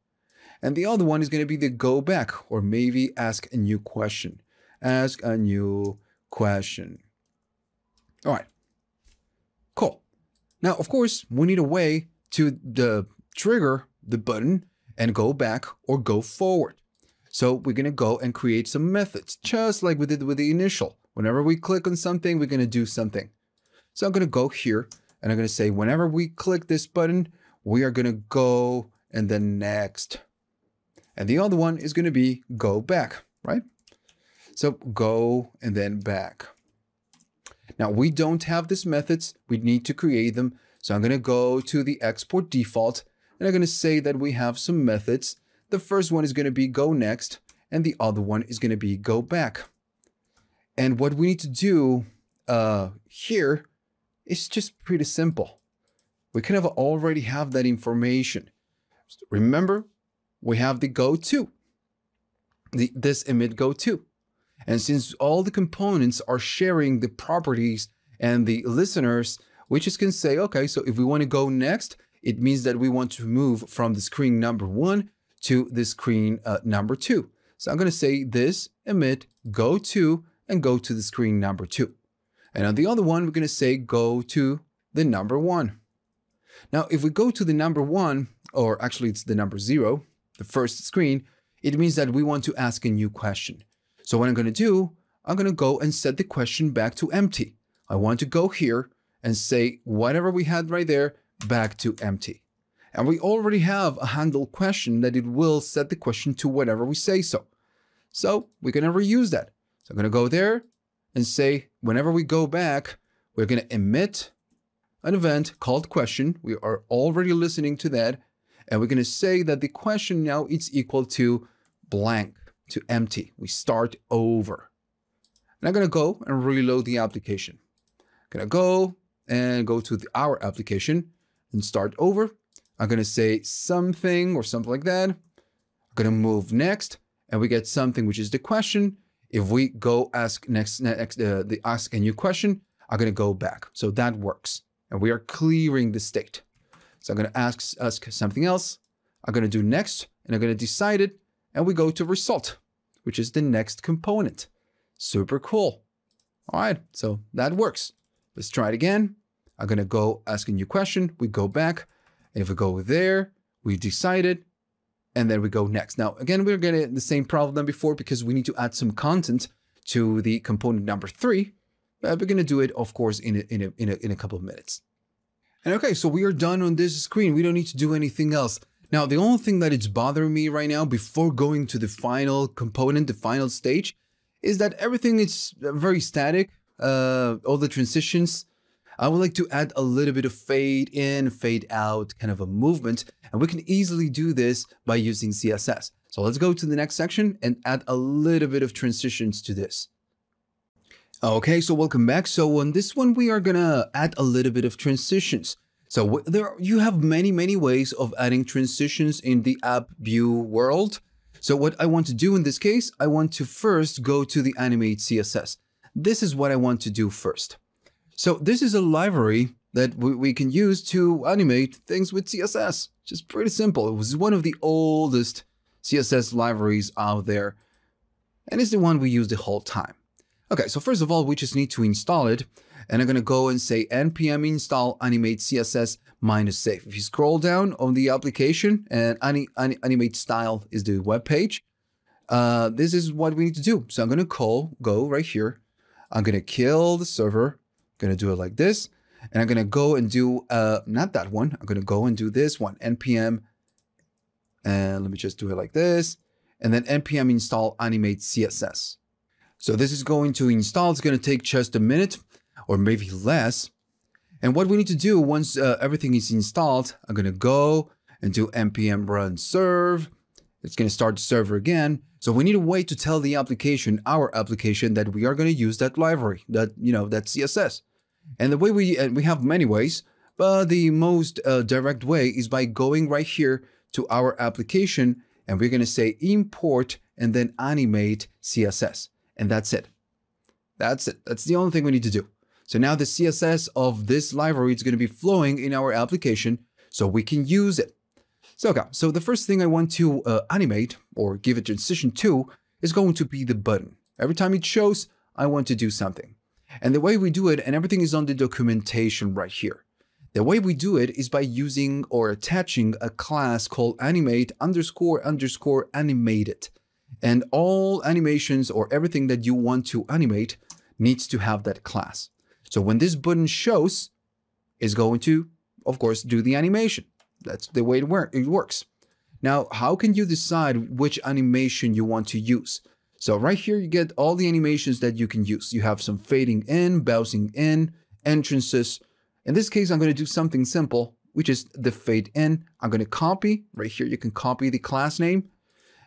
And the other one is going to be the go back or maybe ask a new question. Ask a new question. All right. Cool. Now, of course, we need a way to trigger the button and go back or go forward. So we're going to go and create some methods just like we did with the initial. Whenever we click on something, we're going to do something. So I'm going to go here and I'm going to say, whenever we click this button, we are going to go and then next. And the other one is going to be go back, right? So go and then back. Now we don't have these methods. We need to create them. So I'm going to go to the export default and I'm going to say that we have some methods. The first one is going to be go next and the other one is going to be go back. And what we need to do here is just pretty simple. We kind of already have that information. Remember, we have the go to, this emit go to. And since all the components are sharing the properties and the listeners, we just can say, okay, so if we want to go next, it means that we want to move from the screen number one to the screen number two. So I'm going to say this emit go to and go to the screen number two. And on the other one, we're going to say go to the number one. Now, if we go to the number one, or actually it's the number zero, the first screen, it means that we want to ask a new question. So what I'm going to do, I'm going to go and set the question back to empty. I want to go here and say whatever we had right there back to empty. And we already have a handle question that it will set the question to whatever we say so. So we're going to reuse that. So I'm going to go there and say whenever we go back, we're going to emit an event called question. We are already listening to that. And we're going to say that the question now is equal to blank, to empty. We start over. And I'm going to go and reload the application. I'm going to go and go to our application and start over. I'm going to say something or something like that. I'm going to move next and we get something, which is the question. If we go ask the ask a new question, I'm going to go back. So that works. And we are clearing the state. So I'm going to ask something else. I'm going to do next and I'm going to decide it. And we go to result, which is the next component. Super cool. All right. So that works. Let's try it again. I'm going to go ask a new question. We go back. If we go there, we decide it. And then we go next. Now, again, we're getting the same problem than before because we need to add some content to the component number three. But we're going to do it, of course, in a couple of minutes. And okay, so we are done on this screen. We don't need to do anything else. Now, the only thing that is bothering me right now before going to the final component, the final stage, is that everything is very static, all the transitions. I would like to add a little bit of fade in, fade out kind of a movement, and we can easily do this by using CSS. So let's go to the next section and add a little bit of transitions to this. Okay, so welcome back. So on this one, we are gonna add a little bit of transitions. So there you have many ways of adding transitions in the app view world. So what I want to do in this case, I want to first go to the Animate CSS. This is what I want to do first. So this is a library that we can use to animate things with CSS, which is pretty simple. It was one of the oldest CSS libraries out there, and it's the one we use the whole time. Okay, so first of all, we just need to install it. And I'm going to go and say npm install animate css -save. If you scroll down on the application and animate style is the web page, this is what we need to do. So I'm going to go right here. I'm going to kill the server. I'm going to do it like this. And I'm going to go and do, not that one. I'm going to go and do this one, npm. And let me just do it like this. And then npm install animate css. So this is going to install. It's going to take just a minute or maybe less. And what we need to do once everything is installed, I'm going to go and do npm run serve. It's going to start the server again. So we need a way to tell the application, our application, that we are going to use that library, that, you know, that CSS. And the way we have many ways, but the most direct way is by going right here to our application. And we're going to say import and then animate CSS. And that's it. That's it. That's the only thing we need to do. So now the CSS of this library is going to be flowing in our application so we can use it. So, okay. So the first thing I want to animate or give a transition to is going to be the button. Every time it shows, I want to do something. And the way we do it, and everything is on the documentation right here. The way we do it is by using or attaching a class called animate ___ animated. And all animations or everything that you want to animate needs to have that class. So when this button shows, it's going to, of course, do the animation. That's the way it works. Now, how can you decide which animation you want to use? So right here, you get all the animations that you can use. You have some fading in, bouncing in, entrances. In this case, I'm going to do something simple, which is the fade in. I'm going to copy. Right here, you can copy the class name.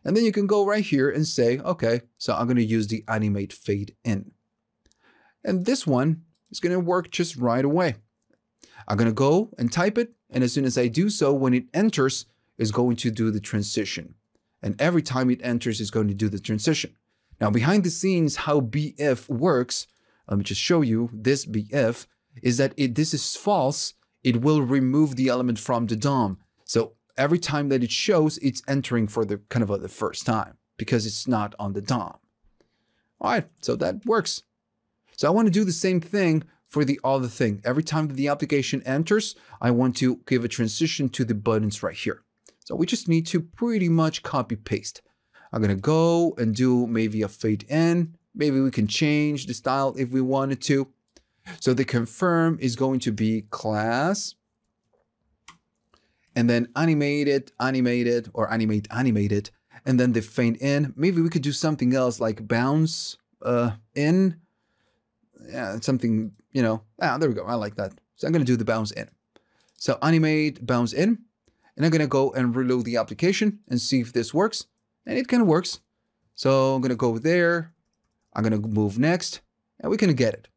And then you can go right here and say, okay, so I'm going to use the animate fade in. And this one is going to work just right away. I'm going to go and type it. And as soon as I do so, when it enters, it's going to do the transition. And every time it enters, it's going to do the transition. Now, behind the scenes, how BF works, let me just show you this BF, is that if this is false, it will remove the element from the DOM. So every time that it shows, it's entering for the kind of the first time because it's not on the DOM. All right, so that works. So I want to do the same thing for the other thing. Every time that the application enters, I want to give a transition to the buttons right here. So we just need to pretty much copy paste. I'm going to go and do maybe a fade in. Maybe we can change the style if we wanted to. So the confirm is going to be class. And then animated, animated, or animate, animated. And then the fade in. Maybe we could do something else like bounce in. Yeah, something, you know, there we go. I like that. So I'm going to do the bounce in. So animate, bounce in. And I'm going to go and reload the application and see if this works. And it kind of works. So I'm going to go there. I'm going to move next. And we're going to get it.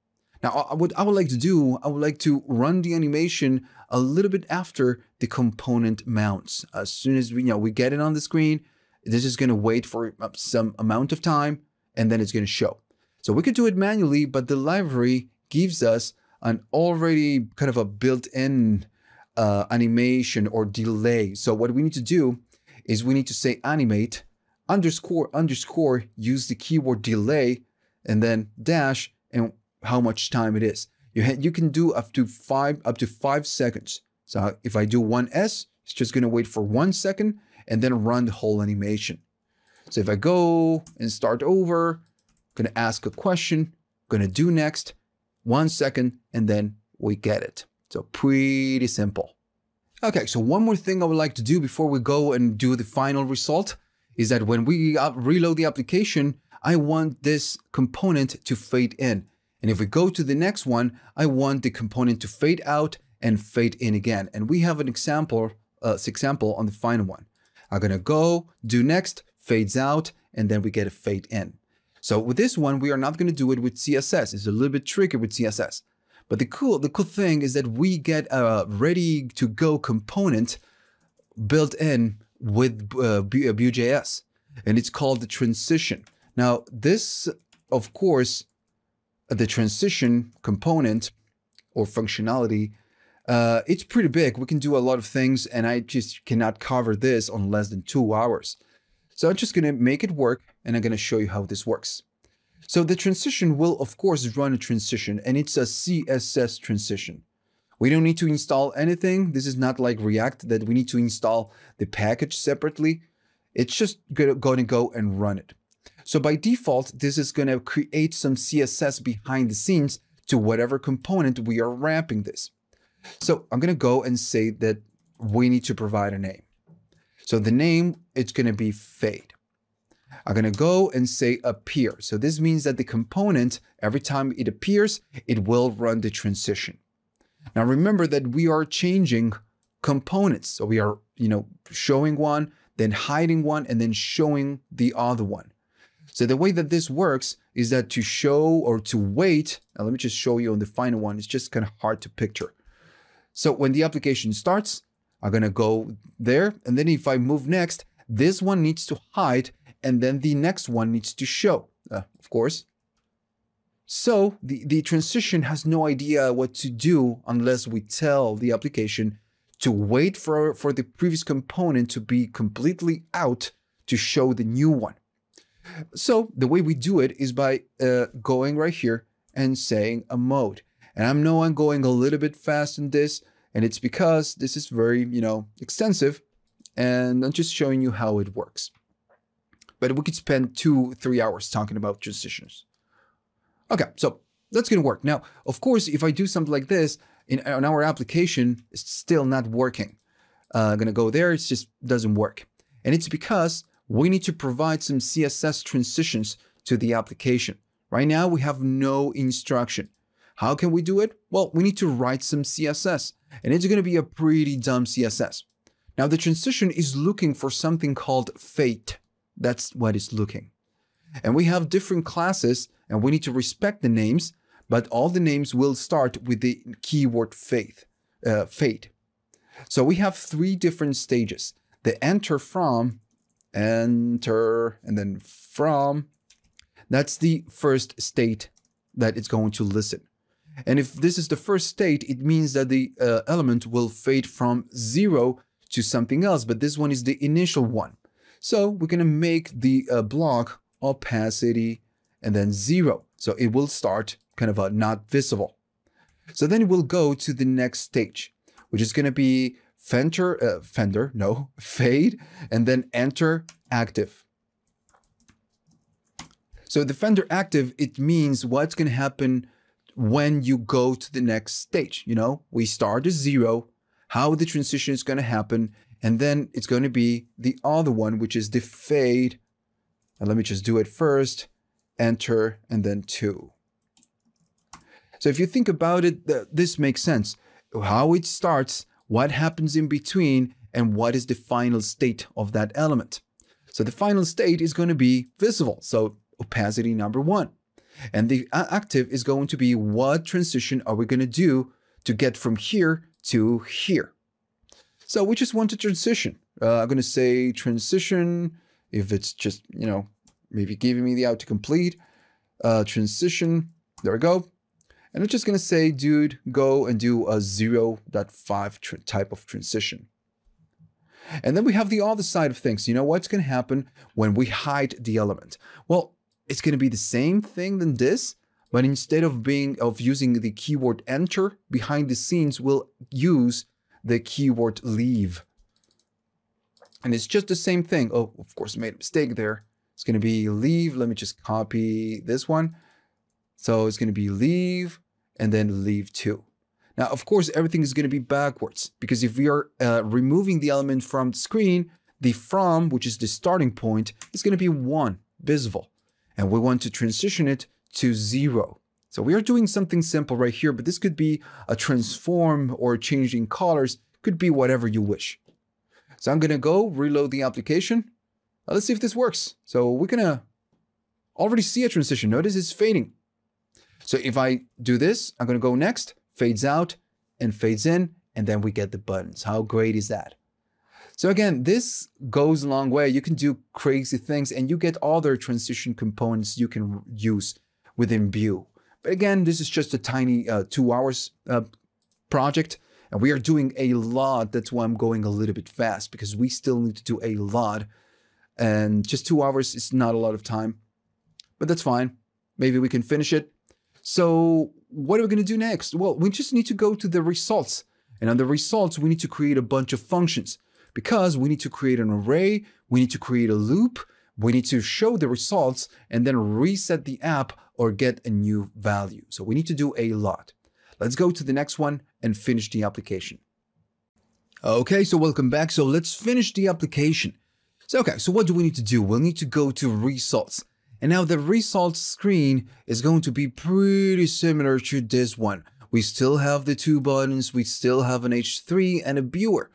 Now, what I would like to do, I would like to run the animation a little bit after the component mounts. As soon as we, we get it on the screen, this is going to wait for some amount of time. And then it's going to show. So we could do it manually, but the library gives us an already kind of a built-in animation or delay. So what we need to do is we need to say animate underscore underscore, use the keyword delay, and then dash and how much time it is. You can do up to five seconds. So if I do 1s, it's just going to wait for 1 second and then run the whole animation. So if I go and start over, I'm going to ask a question, going to do next, 1 second, and then we get it. So pretty simple. Okay, so one more thing I would like to do before we go and do the final result is that when we reload the application, I want this component to fade in. And if we go to the next one, I want the component to fade out and fade in again. And we have an example on the final one. I'm going to go, do next, fades out, and then we get a fade in. So with this one, we are not going to do it with CSS. It's a little bit tricky with CSS. But the cool thing is that we get a ready-to-go component built in with Vue.js, and it's called the transition. Now, this, of course, the transition component or functionality, it's pretty big. We can do a lot of things, and I just cannot cover this on less than 2 hours. So I'm just going to make it work, and I'm going to show you how this works. So the transition will, of course, run a transition, and it's a CSS transition. We don't need to install anything. This is not like React that we need to install the package separately. It's just going to go and run it. So by default, this is going to create some CSS behind the scenes to whatever component we are wrapping this. So I'm going to go and say that we need to provide a name. So the name, it's going to be fade. I'm going to go and say appear. So this means that the component, every time it appears, it will run the transition. Now remember that we are changing components. So we are, showing one, then hiding one, and then showing the other one. So the way that this works is that to show or to wait, and let me just show you on the final one. It's just kind of hard to picture. So when the application starts, I'm going to go there. And then if I move next, this one needs to hide, and then the next one needs to show, of course. So the transition has no idea what to do unless we tell the application to wait for the previous component to be completely out to show the new one. So the way we do it is by going right here and saying a mode. And I know I'm going a little bit fast in this, and it's because this is very, extensive, and I'm just showing you how it works. But we could spend 2-3 hours talking about transitions. Okay, so that's going to work. Now, of course, if I do something like this in our application, it's still not working. I'm going to go there. It just doesn't work. And it's because we need to provide some CSS transitions to the application. Right now, we have no instruction. How can we do it? Well, we need to write some CSS, and it's going to be a pretty dumb CSS. Now, the transition is looking for something called fate. That's what it's looking. And we have different classes, and we need to respect the names, but all the names will start with the keyword fate. So we have three different stages. The enter from, enter, and then from. That's the first state that it's going to listen. And if this is the first state, it means that the element will fade from 0 to something else, but this one is the initial one. So we're going to make the block opacity and then 0. So it will start kind of a not visible. So then it will go to the next stage, which is going to be fade, and then enter active. So the fender active, it means what's going to happen when you go to the next stage. You know, we start at 0, how the transition is going to happen, and then it's going to be the other one, which is the fade. And let me just do it first, enter, and then 2. So if you think about it, this makes sense. How it starts, what happens in between, and what is the final state of that element. So the final state is going to be visible. So opacity number 1. And the active is going to be what transition are we going to do to get from here to here. So we just want to transition. I'm going to say transition, if it's just, you know, maybe giving me the autocomplete, transition, there we go. And I'm just going to say, dude, go and do a 0.5 type of transition. And then we have the other side of things. You know what's going to happen when we hide the element? Well, it's going to be the same thing than this, but instead of using the keyword enter behind the scenes, we'll use the keyword leave. And it's just the same thing. Oh, of course, made a mistake there. It's going to be leave. Let me just copy this one. So it's going to be leave and then leave 2. Now, of course, everything is going to be backwards, because if we are removing the element from the screen, the from, which is the starting point, is going to be 1, visible. And we want to transition it to 0. So we are doing something simple right here, but this could be a transform or changing colors, could be whatever you wish. So I'm going to go reload the application. Now let's see if this works. So we're going to already see a transition. Notice it's fading. So if I do this, I'm going to go next, fades out and fades in, and then we get the buttons. How great is that? So again, this goes a long way. You can do crazy things, and you get other transition components you can use within Vue. But again, this is just a tiny 2 hours project, and we are doing a lot. That's why I'm going a little bit fast, because we still need to do a lot, and just 2 hours is not a lot of time, but that's fine. Maybe we can finish it. So what are we going to do next? Well, we just need to go to the results, and on the results, we need to create a bunch of functions, because we need to create an array. We need to create a loop. We need to show the results and then reset the app or get a new value. So we need to do a lot. Let's go to the next one and finish the application. Okay, so welcome back. So let's finish the application. So, okay, so what do we need to do? We'll need to go to results. And now the results screen is going to be pretty similar to this one. We still have the 2 buttons. We still have an H3 and a viewer.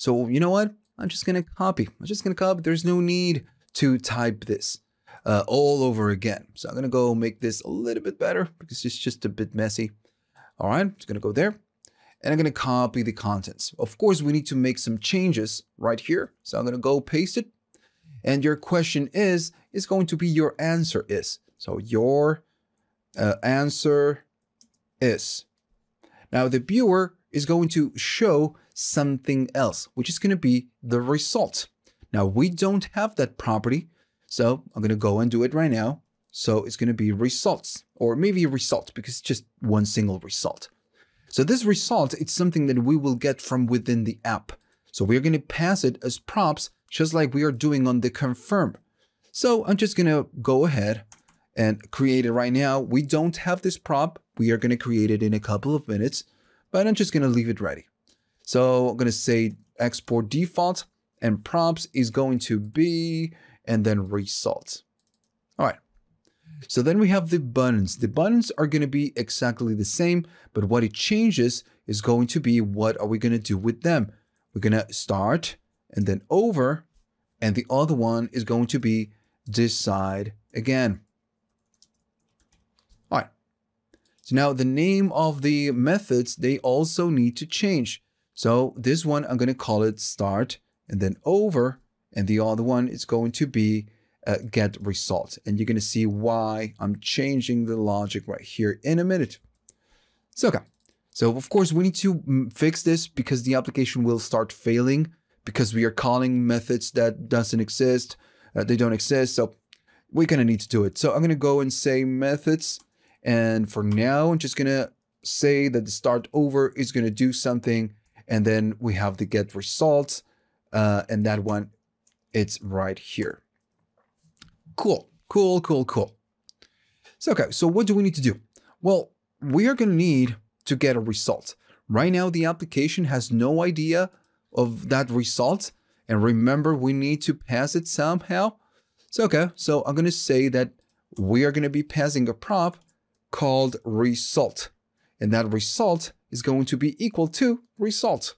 So you know what? I'm just going to copy. There's no need to type this all over again. So I'm going to go make this a little bit better, because it's just a bit messy. All right, I'm just going to go there, and I'm going to copy the contents. Of course, we need to make some changes right here. So I'm going to go paste it. And your question is going to be your answer is. So your answer is. Now the viewer is going to show something else, which is going to be the result. Now we don't have that property. So I'm going to go and do it right now. So it's going to be results, or maybe result, because it's just one single result. So this result, it's something that we will get from within the app. So we're going to pass it as props, just like we are doing on the confirm. So I'm just going to go ahead and create it right now. We don't have this prop. We are going to create it in a couple of minutes, but I'm just going to leave it ready. So I'm going to say export default, and prompts is going to be, and then results. All right. So then we have the buttons. The buttons are going to be exactly the same, but what it changes is going to be, what are we going to do with them? We're going to start and then over, and the other one is going to be decide again. All right. So now the name of the methods, they also need to change. So this one, I'm going to call it start and then over, and the other one is going to be get result. And you're going to see why I'm changing the logic right here in a minute. So, okay. So of course we need to fix this because the application will start failing because we are calling methods that doesn't exist. They don't exist. So we're going to need to do it. So I'm going to go and say methods. And for now, I'm just going to say that the start over is going to do something. And then we have the get result. And that one, it's right here. Cool, cool, cool, cool. So, okay, so what do we need to do? Well, we are going to need to get a result. Right now, the application has no idea of that result. And remember, we need to pass it somehow. So, okay, so I'm going to say that we are going to be passing a prop called result. And that result is going to be equal to result.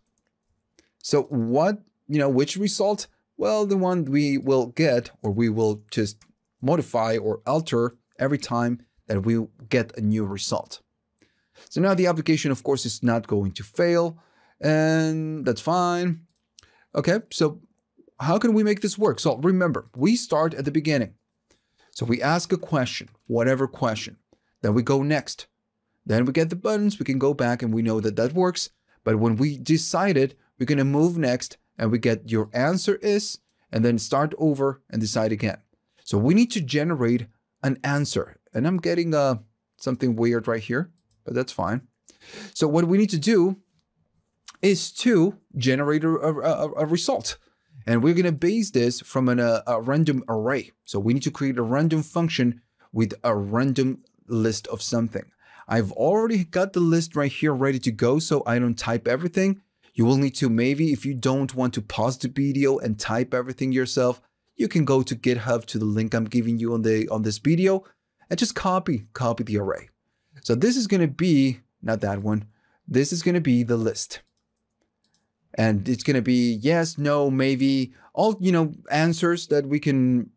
So what, you know, which result? Well, the one we will get, or we will just modify or alter every time that we get a new result. So now the application, of course, is not going to fail, and that's fine. Okay, so how can we make this work? So remember, we start at the beginning. So we ask a question, whatever question, then we go next. Then we get the buttons, we can go back and we know that that works. But when we decide it, we're going to move next and we get your answer is, and then start over and decide again. So we need to generate an answer, and I'm getting something weird right here, but that's fine. So what we need to do is to generate a result, and we're going to base this from a random array. So we need to create a random function with a random list of something. I've already got the list right here ready to go, so I don't type everything. You will need to, maybe if you don't want to pause the video and type everything yourself, you can go to GitHub to the link I'm giving you on this video and just copy the array. So this is going to be, not that one, this is going to be the list. And it's going to be yes, no, maybe, all, you know, answers that we can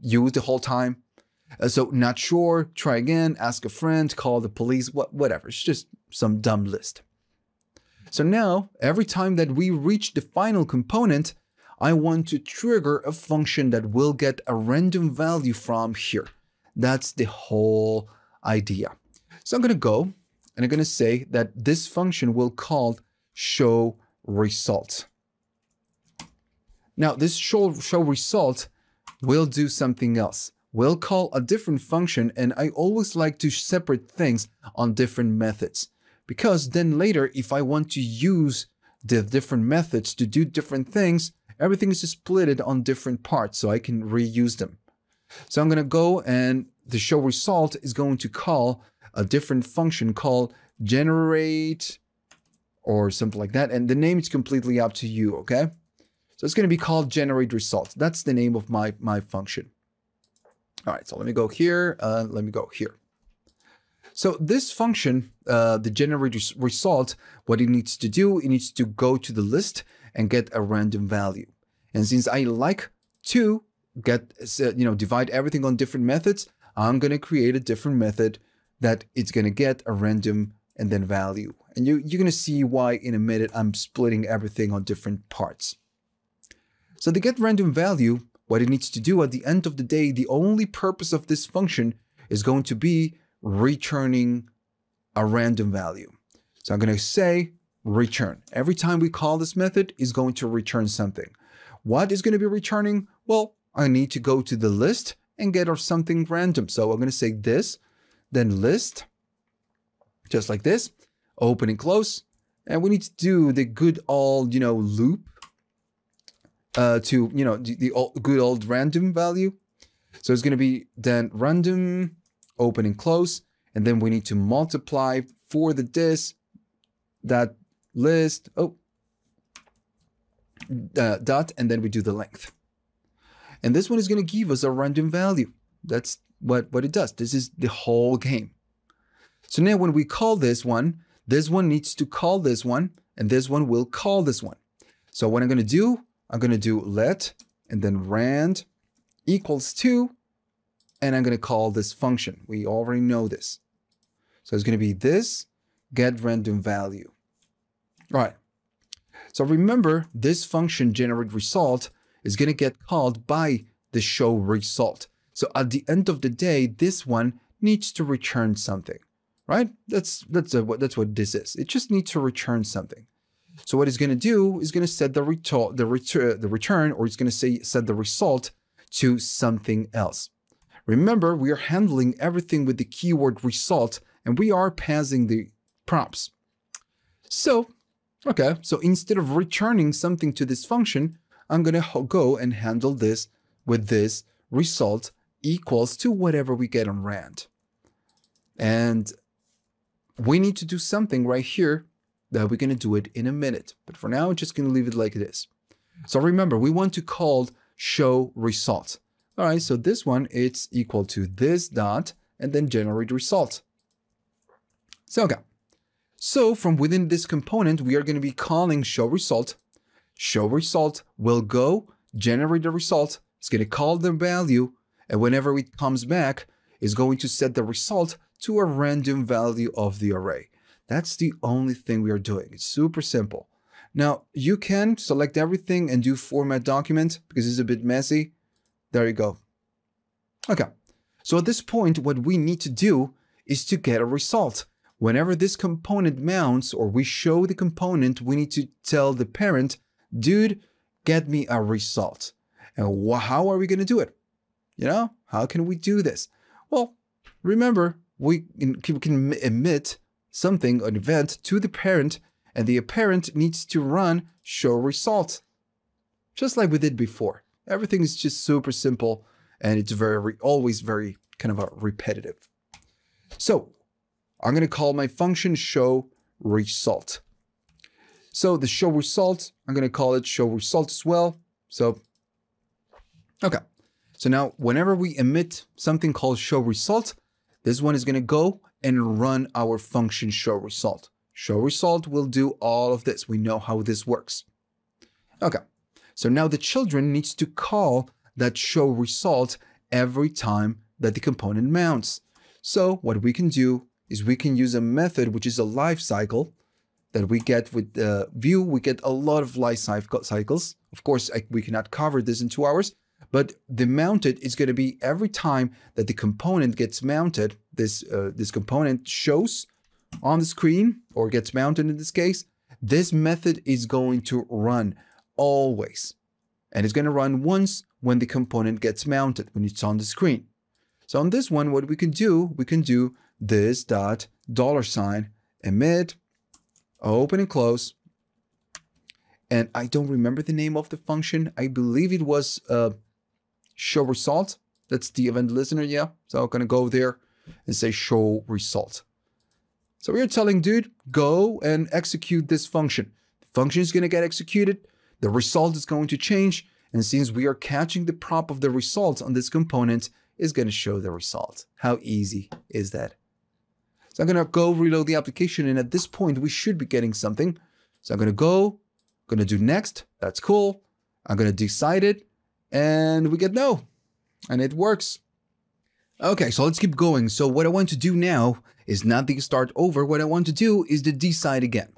use the whole time. So not sure, try again, ask a friend, call the police, whatever. It's just some dumb list. So now, every time that we reach the final component, I want to trigger a function that will get a random value from here. That's the whole idea. So I'm going to go and I'm going to say that this function will call show result. Now this show result will do something else. We'll call a different function, and I always like to separate things on different methods. Because then later, if I want to use the different methods to do different things, everything is splitted on different parts, so I can reuse them. So I'm going to go, and the show result is going to call a different function called generate or something like that. And the name is completely up to you, okay? So it's going to be called generate result. That's the name of my function. All right, so let me go here. Let me go here. So this function, the generate result, what it needs to do, it needs to go to the list and get a random value. And since I like to get, you know, divide everything on different methods, I'm going to create a different method that it's going to get a random and then value. And you're going to see why in a minute I'm splitting everything on different parts. So the get random value, what it needs to do at the end of the day, the only purpose of this function is going to be returning a random value. So I'm going to say return. Every time we call this method is going to return something. What is going to be returning? Well, I need to go to the list and get something random. So I'm going to say this, then list, just like this, open and close. And we need to do the good old, you know, loop to, you know, the old, good old random value. So it's going to be then random, open and close, and then we need to multiply for the this, that list, oh, dot, and then we do the length. And this one is going to give us a random value. That's what it does. This is the whole game. So now when we call this one needs to call this one, and this one will call this one. So what I'm going to do let, and then rand equals two, and I'm going to call this function. We already know this. So it's going to be this get random value. All right. So remember, this function generate result is going to get called by the show result. So at the end of the day, this one needs to return something, right? That's what this is. It just needs to return something. So what it's going to do is going to set the return, or it's going to say set the result to something else. Remember, we are handling everything with the keyword result, and we are passing the props. So, okay, so instead of returning something to this function, I'm going to go and handle this with this result equals to whatever we get on rand. And we need to do something right here that we're going to do it in a minute. But for now, I'm just going to leave it like this. So remember, we want to call show result. All right, so this one, it's equal to this dot and then generate result. So, okay. So from within this component, we are going to be calling show result. Show result will go generate the result. It's going to call the value, and whenever it comes back, it's going to set the result to a random value of the array. That's the only thing we are doing. It's super simple. Now you can select everything and do format document because it's a bit messy. There you go. Okay. So at this point, what we need to do is to get a result. Whenever this component mounts or we show the component, we need to tell the parent, dude, get me a result. And how are we going to do it? You know, how can we do this? Well, remember, we can emit something, an event to the parent, and the parent needs to run show result. Just like we did before. Everything is just super simple, and it's always very kind of a repetitive. So I'm going to call my function show result. So the show result, I'm going to call it show result as well. So, okay. So now whenever we emit something called show result, this one is going to go and run our function show result. Show result will do all of this. We know how this works. Okay. So now the children needs to call that show result every time that the component mounts. So what we can do is we can use a method, which is a life cycle that we get with Vue. We get a lot of life cycles. Of course, we cannot cover this in 2 hours, but the mounted is going to be every time that the component gets mounted, this component shows on the screen or gets mounted in this case, this method is going to run always. And it's going to run once when the component gets mounted, when it's on the screen. So on this one, what we can do this dot $, emit, open and close. And I don't remember the name of the function. I believe it was show result. That's the event listener. Yeah. So I'm going to go there and say show result. So we are telling dude, go and execute this function. The function is going to get executed. The result is going to change. And since we are catching the prop of the result on this component, it's going to show the result. How easy is that? So I'm going to go reload the application. And at this point, we should be getting something. So I'm going to go, going to do next. That's cool. I'm going to decide it. And we get no. And it works. Okay, so let's keep going. So what I want to do now is not the start over. What I want to do is the decide again.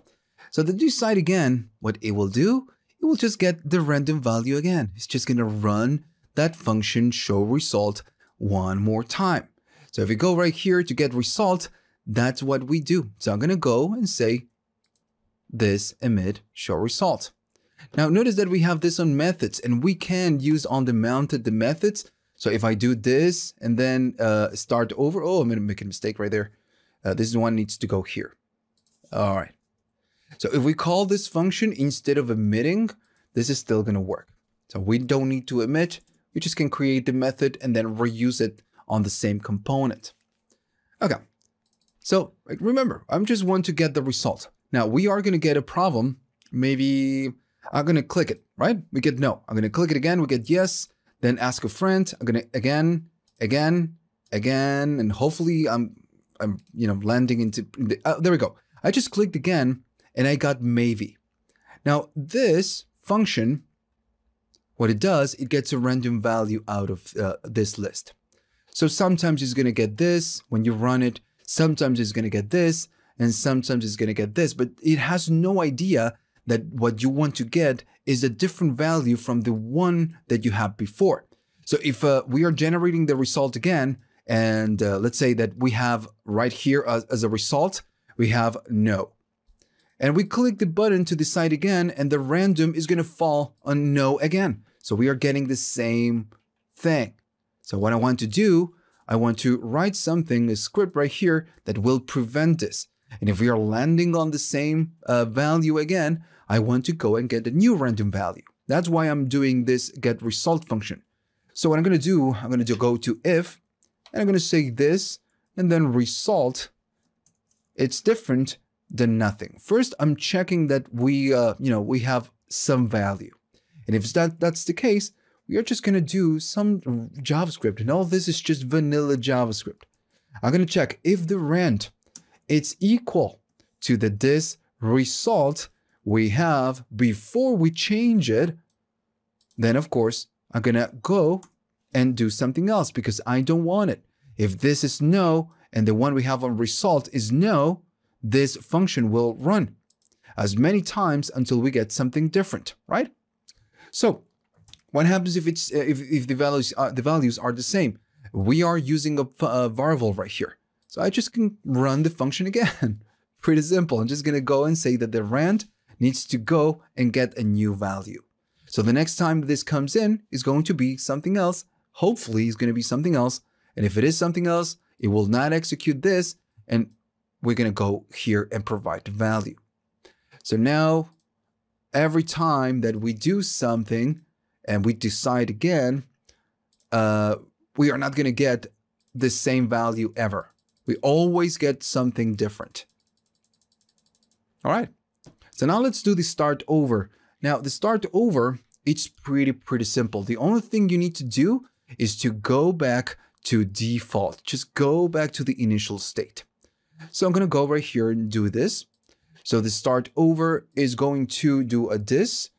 So the decide again, what it will do, it will just get the random value again. It's just going to run that function show result one more time. So if we go right here to get result, that's what we do. So I'm going to go and say this emit show result. Now notice that we have this on methods, and we can use on the mounted the methods. So if I do this and then start over, oh, I'm going to make a mistake right there. This one needs to go here. All right. So if we call this function instead of emitting, this is still going to work. So we don't need to emit. We just can create the method and then reuse it on the same component. Okay. So remember, I'm just want to get the result. Now we are going to get a problem. Maybe I'm going to click it, right? We get no. I'm going to click it again. We get yes. Then ask a friend. I'm going to again, and hopefully I'm you know, landing into the, there we go. I just clicked again and I got maybe. Now this function, what it does, it gets a random value out of this list. So sometimes it's going to get this when you run it. Sometimes it's going to get this, and sometimes it's going to get this, but it has no idea that what you want to get is a different value from the one that you had before. So if we are generating the result again, and let's say that we have right here as a result, we have no. And we click the button to decide again, and the random is going to fall on no again. So we are getting the same thing. So what I want to do, I want to write something, a script right here that will prevent this. And if we are landing on the same value again, I want to go and get a new random value. That's why I'm doing this get result function. So what I'm going to do, I'm going to go to if, and I'm going to say this, and then result. It's different than nothing. First, I'm checking that we, you know, we have some value. And if that's the case, we are just going to do some JavaScript, and all this is just vanilla JavaScript. I'm going to check if the rent, it's equal to this result we have before we change it. Then of course, I'm gonna go and do something else because I don't want it. If this is no, and the one we have on result is no, this function will run as many times until we get something different, right? So what happens if it's, if the values are the same? We are using a variable right here. So I just can run the function again. Pretty simple. I'm just going to go and say that the rand needs to go and get a new value. So the next time this comes in is going to be something else. Hopefully it's going to be something else. And if it is something else, it will not execute this. And we're going to go here and provide the value. So now every time that we do something and we decide again, we are not going to get the same value ever. We always get something different. All right. So now let's do the start over. Now the start over, it's pretty simple. The only thing you need to do is to go back to default. Just go back to the initial state. So I'm going to go right here and do this. So the start over is going to do a this.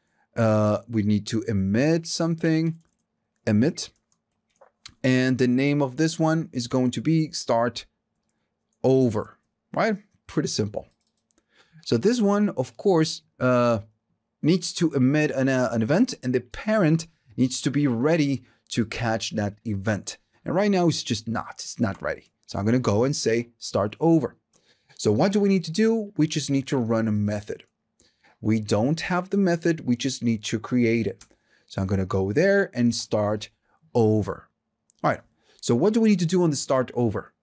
We need to emit something, and the name of this one is going to be start over, right? Pretty simple. So this one, of course, needs to emit an event, and the parent needs to be ready to catch that event. And right now it's not ready. So I'm going to go and say start over. So what do we need to do? We just need to run a method. We don't have the method. We just need to create it. So I'm going to go there and start over. All right. So what do we need to do on the start over?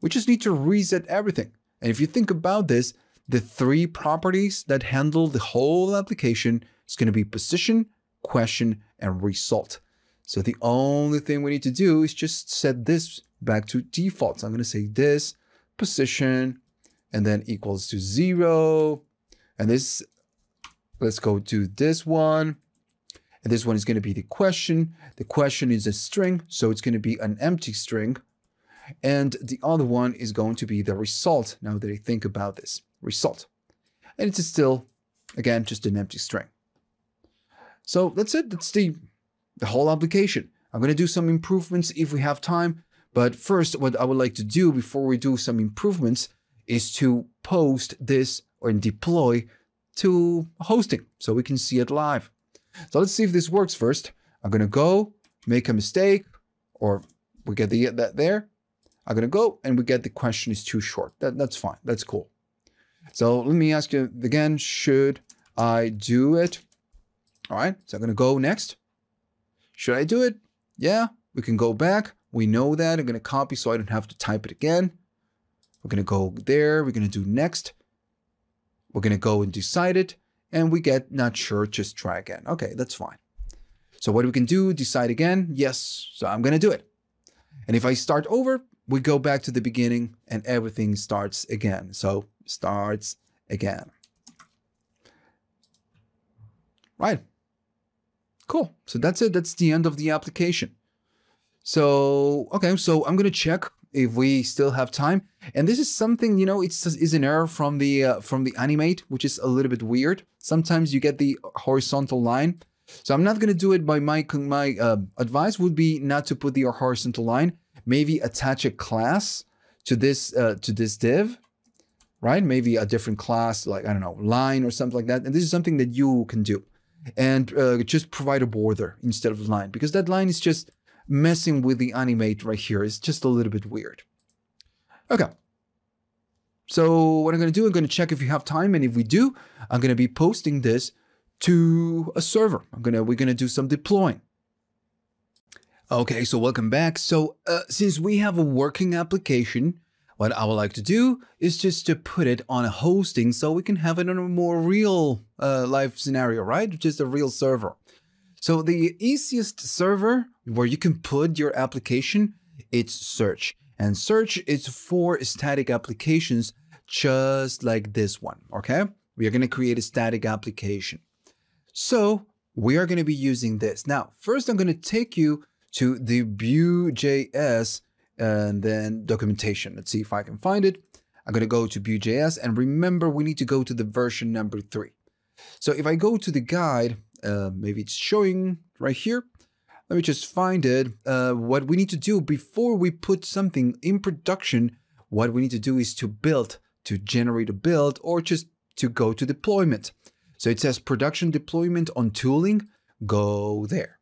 We just need to reset everything. And if you think about this, the three properties that handle the whole application is going to be position, question, and result. So the only thing we need to do is just set this back to default. So I'm going to say this position, and then equals to 0. And this, let's go to this one. And this one is going to be the question. The question is a string, so it's going to be an empty string. And the other one is going to be the result. Now that I think about this, result. And it's still, again, just an empty string. So that's it. That's the whole application. I'm going to do some improvements if we have time. But first, what I would like to do before we do some improvements is to post this or deploy to hosting so we can see it live. So let's see if this works first. I'm going to go make a mistake, or we get that there. I'm going to go and we get the question is too short. That's fine. That's cool. So let me ask you again, should I do it? All right. So I'm going to go next. Should I do it? Yeah, we can go back. We know that. I'm going to copy so I don't have to type it again. We're going to go there. We're going to do next. We're going to go and decide it. And we get not sure, just try again. Okay, that's fine. So what we can do, decide again. Yes. So I'm going to do it. And if I start over, we go back to the beginning and everything starts again. So starts again. right? Cool. So that's it. That's the end of the application. So, okay. So I'm going to check if we still have time. And this is something, you know, it's an error from the animate, which is a little bit weird. Sometimes you get the horizontal line. So I'm not going to do it. By my advice would be not to put the horizontal line. Maybe attach a class to this div, right? Maybe a different class, like, I don't know, line or something like that. And this is something that you can do. And just provide a border instead of a line, because that line is just messing with the animate right here. It's just a little bit weird. Okay. So what I'm going to do, I'm going to check if you have time. And if we do, I'm going to be posting this to a server. We're going to do some deploying. Okay, so welcome back. So since we have a working application, what I would like to do is just to put it on a hosting so we can have it on a more real life scenario, right? Just a real server. So the easiest server where you can put your application, it's Surge. And Surge is for static applications just like this one, okay? We are going to create a static application. So we are going to be using this. Now, first I'm going to take you to the Vue.js and then documentation. Let's see if I can find it. I'm going to go to Vue.js, and remember, we need to go to the version number 3. So if I go to the guide, maybe it's showing right here. Let me just find it. What we need to do before we put something in production, what we need to do is to build, to generate a build, or just to go to deployment. So it says production deployment on tooling, go there.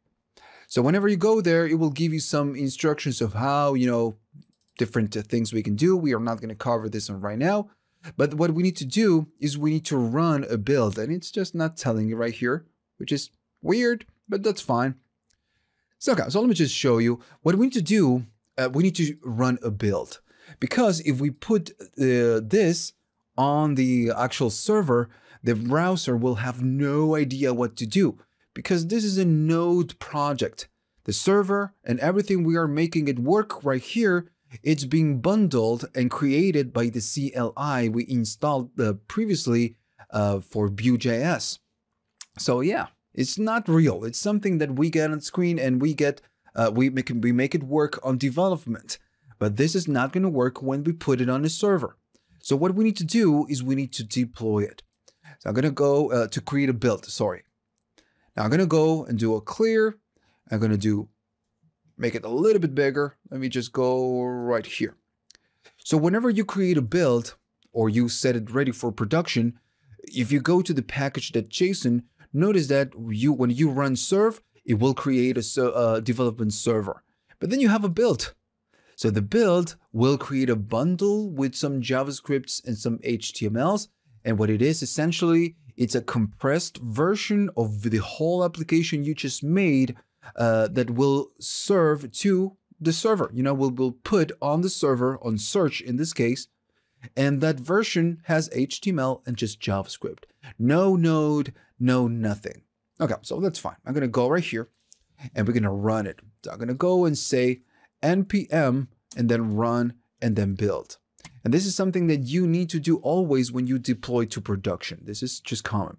So whenever you go there, it will give you some instructions of how, you know, different things we can do. We are not going to cover this one right now, but what we need to do is we need to run a build, and it's just not telling you right here, which is weird, but that's fine. So, okay, so let me just show you what we need to do. We need to run a build, because if we put this on the actual server, the browser will have no idea what to do, because this is a Node project. The server and everything we are making it work right here, it's being bundled and created by the CLI we installed previously for Vue.js. So yeah, it's not real. It's something that we get on screen, and we get we make it work on development. But this is not going to work when we put it on a server. So what we need to do is we need to deploy it. So I'm going to go to create a build, sorry. Now I'm going to go and do a clear. I'm going to do, make it a little bit bigger. Let me just go right here. So whenever you create a build or you set it ready for production, if you go to the package.json, notice that you, when you run serve, it will create a development server, but then you have a build. So the build will create a bundle with some JavaScripts and some HTMLs. And what it is essentially, it's a compressed version of the whole application you just made that will serve to the server. You know, we'll put on the server, on Surge in this case, and that version has HTML and just JavaScript. No Node, no nothing. Okay, so that's fine. I'm gonna go right here and we're gonna run it. So I'm gonna go and say npm and then run and then build. And this is something that you need to do always when you deploy to production. This is just common.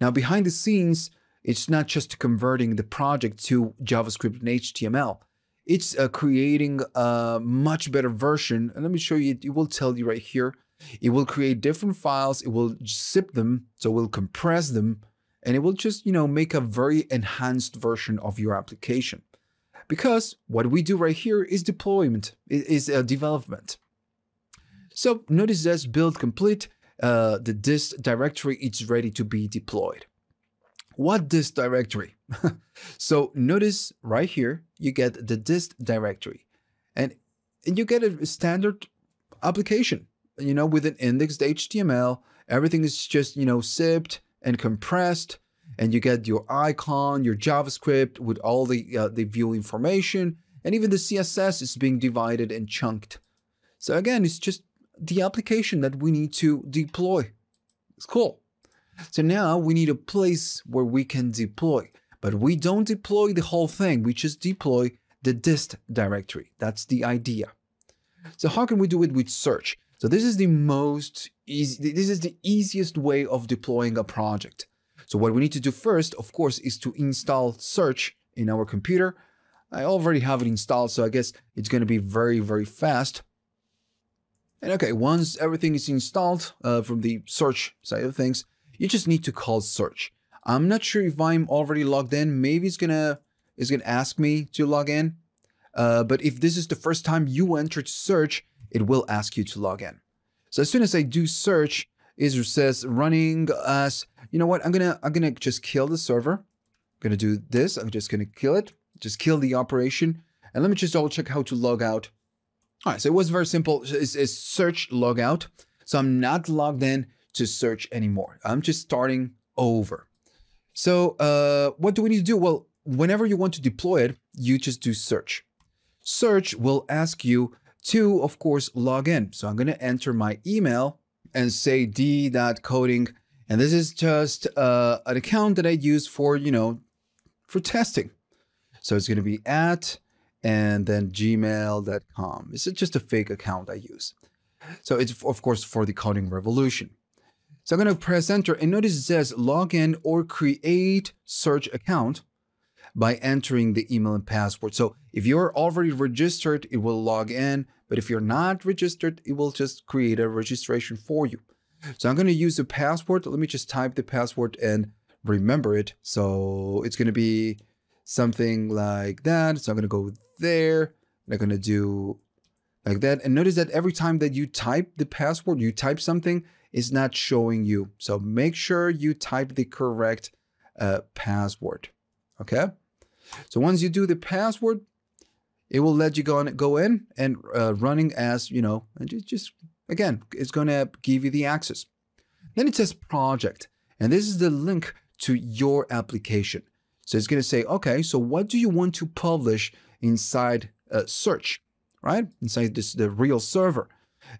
Now, behind the scenes, it's not just converting the project to JavaScript and HTML. It's creating a much better version. And let me show you, it will tell you right here. It will create different files. It will zip them. So it will compress them. And it will just, you know, make a very enhanced version of your application. Because what we do right here is deployment, is development. So notice this build complete, the dist directory, it's ready to be deployed. What dist directory? So notice right here, you get the dist directory, and you get a standard application, you know, with an indexed HTML. Everything is just, you know, zipped and compressed, and you get your icon, your JavaScript with all the view information, and even the CSS is being divided and chunked. So again, it's just the application that we need to deploy. It's cool. So now we need a place where we can deploy, but we don't deploy the whole thing. We just deploy the dist directory. That's the idea. So how can we do it with Surge? So this is the easiest way of deploying a project. So what we need to do first, of course, is to install Surge in our computer. I already have it installed, so I guess it's going to be very, very fast. And okay, once everything is installed from the Surge side of things, you just need to call Surge. I'm not sure if I'm already logged in. Maybe it's gonna ask me to log in. But if this is the first time you entered Surge, it will ask you to log in. So as soon as I do Surge, it says running as, you know what? I'm gonna just kill the server. I'm gonna do this. I'm just gonna kill it. Just kill the operation. And let me just double check how to log out. All right, so it was very simple. It's Surge log out. So I'm not logged in to Surge anymore. I'm just starting over. So what do we need to do? Well, whenever you want to deploy it, you just do Surge. Surge will ask you to, of course, log in. So I'm going to enter my email and say d.coding. And this is just an account that I use for, you know, for testing. So it's going to be at and then gmail.com. It's just a fake account I use. So it's, of course, for the coding revolution. So I'm going to press enter and notice it says login or create Surge account by entering the email and password. So if you're already registered, it will log in. But if you're not registered, it will just create a registration for you. So I'm going to use the password. Let me just type the password and remember it. So it's going to be something like that. So I'm going to go there. I'm going to do like that. And notice that every time that you type the password, you type something, it's not showing you. So make sure you type the correct password. Okay. So once you do the password, it will let you go in and running as, you know, and just again, it's going to give you the access. Then it says project, and this is the link to your application. So it's going to say, okay, so what do you want to publish inside Surge, right? Inside this, the real server.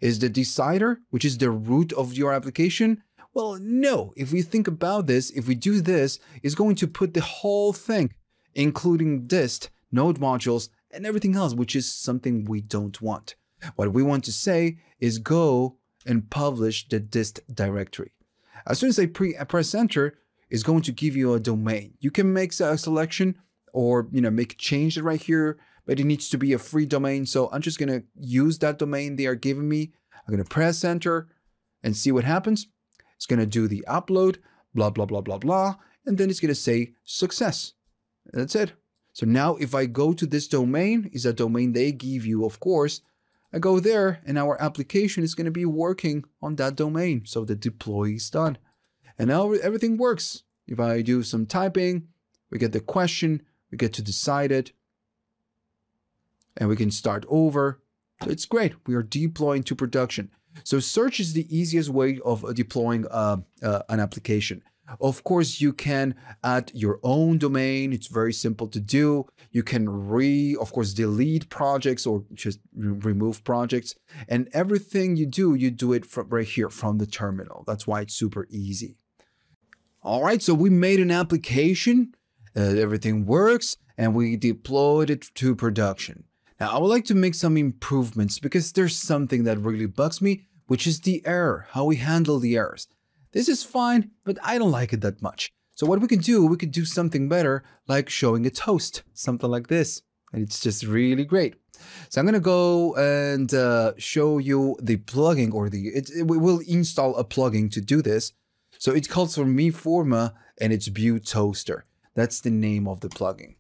Is the decider, which is the root of your application? Well, no. If we think about this, if we do this, it's going to put the whole thing, including dist, node modules, and everything else, which is something we don't want. What we want to say is go and publish the dist directory. As soon as I press enter, it's going to give you a domain. You can make a selection or, you know, make a change right here, but it needs to be a free domain. So I'm just going to use that domain they are giving me. I'm going to press enter and see what happens. It's going to do the upload, blah, blah, blah, blah, blah. And then it's going to say success. And that's it. So now if I go to this domain, is a domain they give you, of course, I go there and our application is going to be working on that domain. So the deploy is done. And now everything works. If I do some typing, we get the question, we get to decide it. And we can start over. So it's great. We are deploying to production. So Surge is the easiest way of deploying an application. Of course, you can add your own domain. It's very simple to do. You can of course, delete projects or just remove projects. And everything you do it from right here from the terminal. That's why it's super easy. All right, so we made an application. Everything works. And we deployed it to production. Now, I would like to make some improvements because there's something that really bugs me, which is the error, how we handle the errors. This is fine, but I don't like it that much. So what we could do something better, like showing a toast, something like this. And it's just really great. So I'm going to go and show you the plugin or we will install a plugin to do this. So it calls for MeForma and it's Vue Toaster. That's the name of the plugin.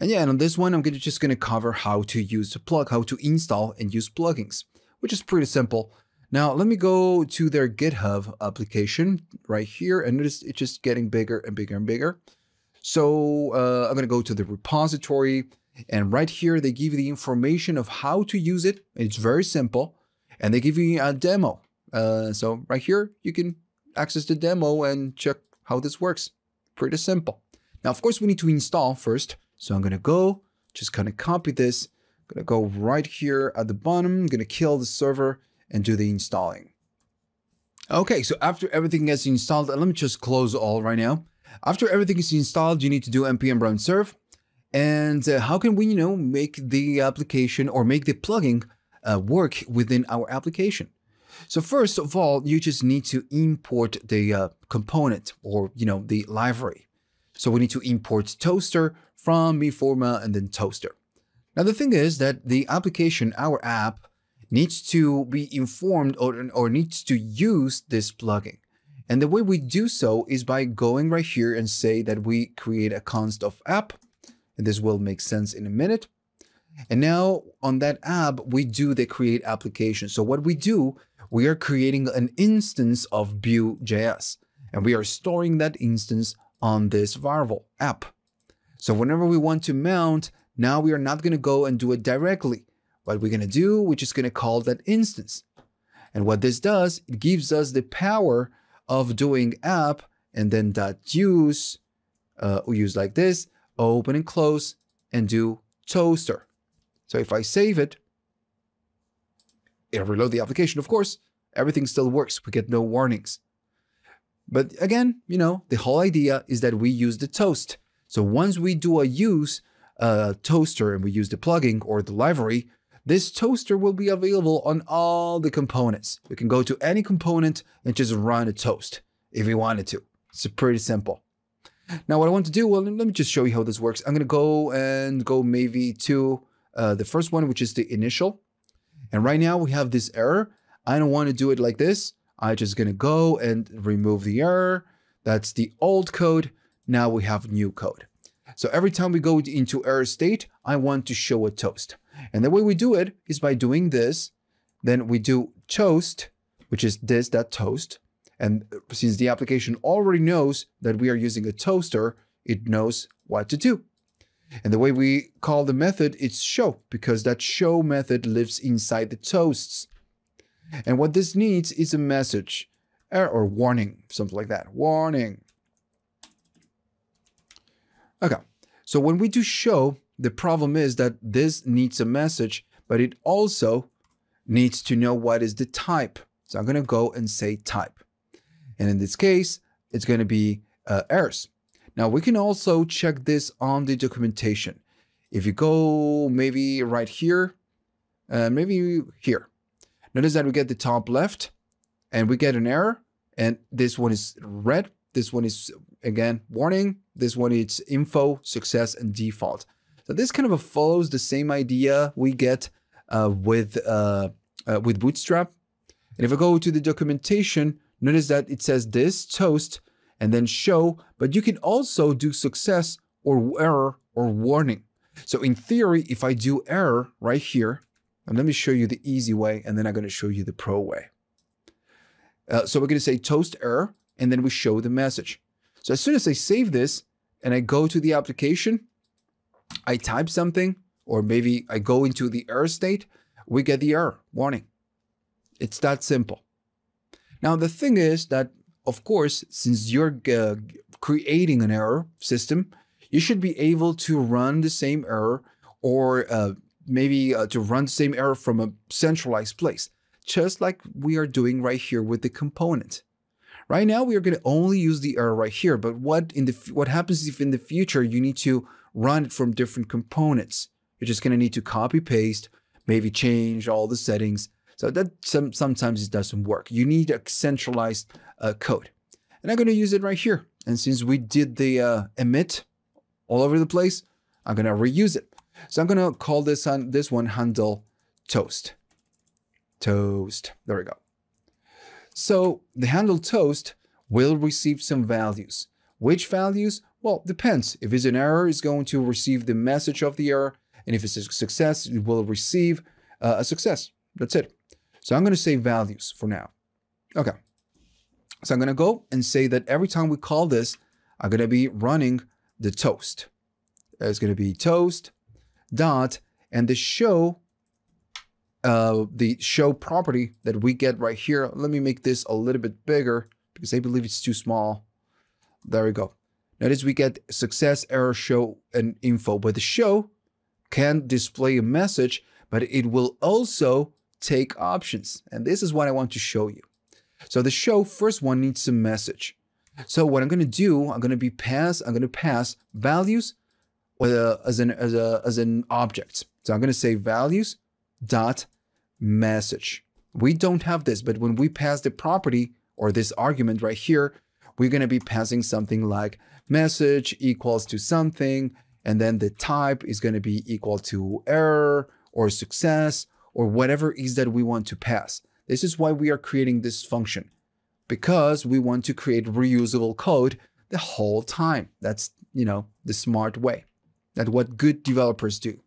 And yeah, and on this one, I'm just going to cover how to use the plug, how to install and use plugins, which is pretty simple. Now, let me go to their GitHub application right here. And it's just getting bigger and bigger and bigger. So I'm going to go to the repository. And right here, they give you the information of how to use it. It's very simple. And they give you a demo. So right here, you can access the demo and check how this works. Pretty simple. Now, of course, we need to install first. So I'm going to go, just kind of copy this. I'm going to go right here at the bottom. I'm going to kill the server and do the installing. Okay, so after everything gets installed, let me just close all right now. After everything is installed, you need to do npm run serve. And how can we, you know, make the application or make the plugin work within our application? So first of all, you just need to import the component or, the library. So we need to import toaster from MeForma and then toaster. Now, the thing is that the application, our app, needs to be informed or needs to use this plugin. And the way we do so is by going right here and say that we create a const of app. And this will make sense in a minute. And now on that app, we do the create application. So what we do, we are creating an instance of Vue.js, and we are storing that instance on this variable app. So whenever we want to mount, now we are not going to go and do it directly. What we're going to do, we're just going to call that instance. And what this does, it gives us the power of doing app and then .use, we use like this, open and close, and do toaster. So if I save it, it'll reload the application. Of course, everything still works. We get no warnings. But again, the whole idea is that we use the toast. So once we do a use toaster and we use the plugin or the library, this toaster will be available on all the components. We can go to any component and just run a toast if we wanted to. It's pretty simple. Now what I want to do, well, let me just show you how this works. I'm going to go maybe to the first one, which is the initial. And right now we have this error. I don't want to do it like this. I'm just going to go and remove the error. That's the old code. Now we have new code. So every time we go into error state, I want to show a toast. And the way we do it is by doing this. Then we do toast, which is this.toast. And since the application already knows that we are using a toaster, it knows what to do. And the way we call the method, it's show, because that show method lives inside the toasts. And what this needs is a message or warning, something like that. Warning. Okay. So when we do show, the problem is that this needs a message, but it also needs to know what is the type. So I'm going to go and say type. And in this case, it's going to be errors. Now we can also check this on the documentation. If you go maybe right here, maybe here, notice that we get the top left and we get an error. And this one is red. This one is again, warning. This one is info, success, and default. So this kind of follows the same idea we get with Bootstrap. And if I go to the documentation, notice that it says this toast and then show, but you can also do success or error or warning. So in theory, if I do error right here, and let me show you the easy way, and then I'm going to show you the pro way. So we're going to say toast error, and then we show the message. So as soon as I save this and I go to the application, I type something, or maybe I go into the error state, we get the error warning. It's that simple. Now, the thing is that, of course, since you're creating an error system, you should be able to run the same error or maybe to run the same error from a centralized place, just like we are doing right here with the component. Right now, we are going to only use the error right here. But what happens if in the future you need to run it from different components? You're just going to need to copy paste, maybe change all the settings. So that sometimes it doesn't work. You need a centralized code. And I'm going to use it right here. And since we did the emit all over the place, I'm going to reuse it. So I'm going to call this one handle toast. Toast. There we go. So the handle toast will receive some values. Which values? Well, depends. If it's an error, it's going to receive the message of the error. And if it's a success, it will receive a success. That's it. So I'm going to say values for now. Okay. So I'm going to go and say that every time we call this, I'm going to be running the toast. It's going to be toast dot and the show, the show property that we get right here. Let me make this a little bit bigger because I believe it's too small. There we go. Notice we get success, error, show, and info, but the show can display a message, but it will also take options. And this is what I want to show you. So the show first one needs a message. So what I'm going to do, I'm going to pass values as an object. So I'm going to say values dot message. We don't have this, but when we pass the property or this argument right here, we're going to be passing something like message equals to something, and then the type is going to be equal to error or success or whatever is that we want to pass. This is why we are creating this function, because we want to create reusable code the whole time. That's, you know, the smart way. That's what good developers do.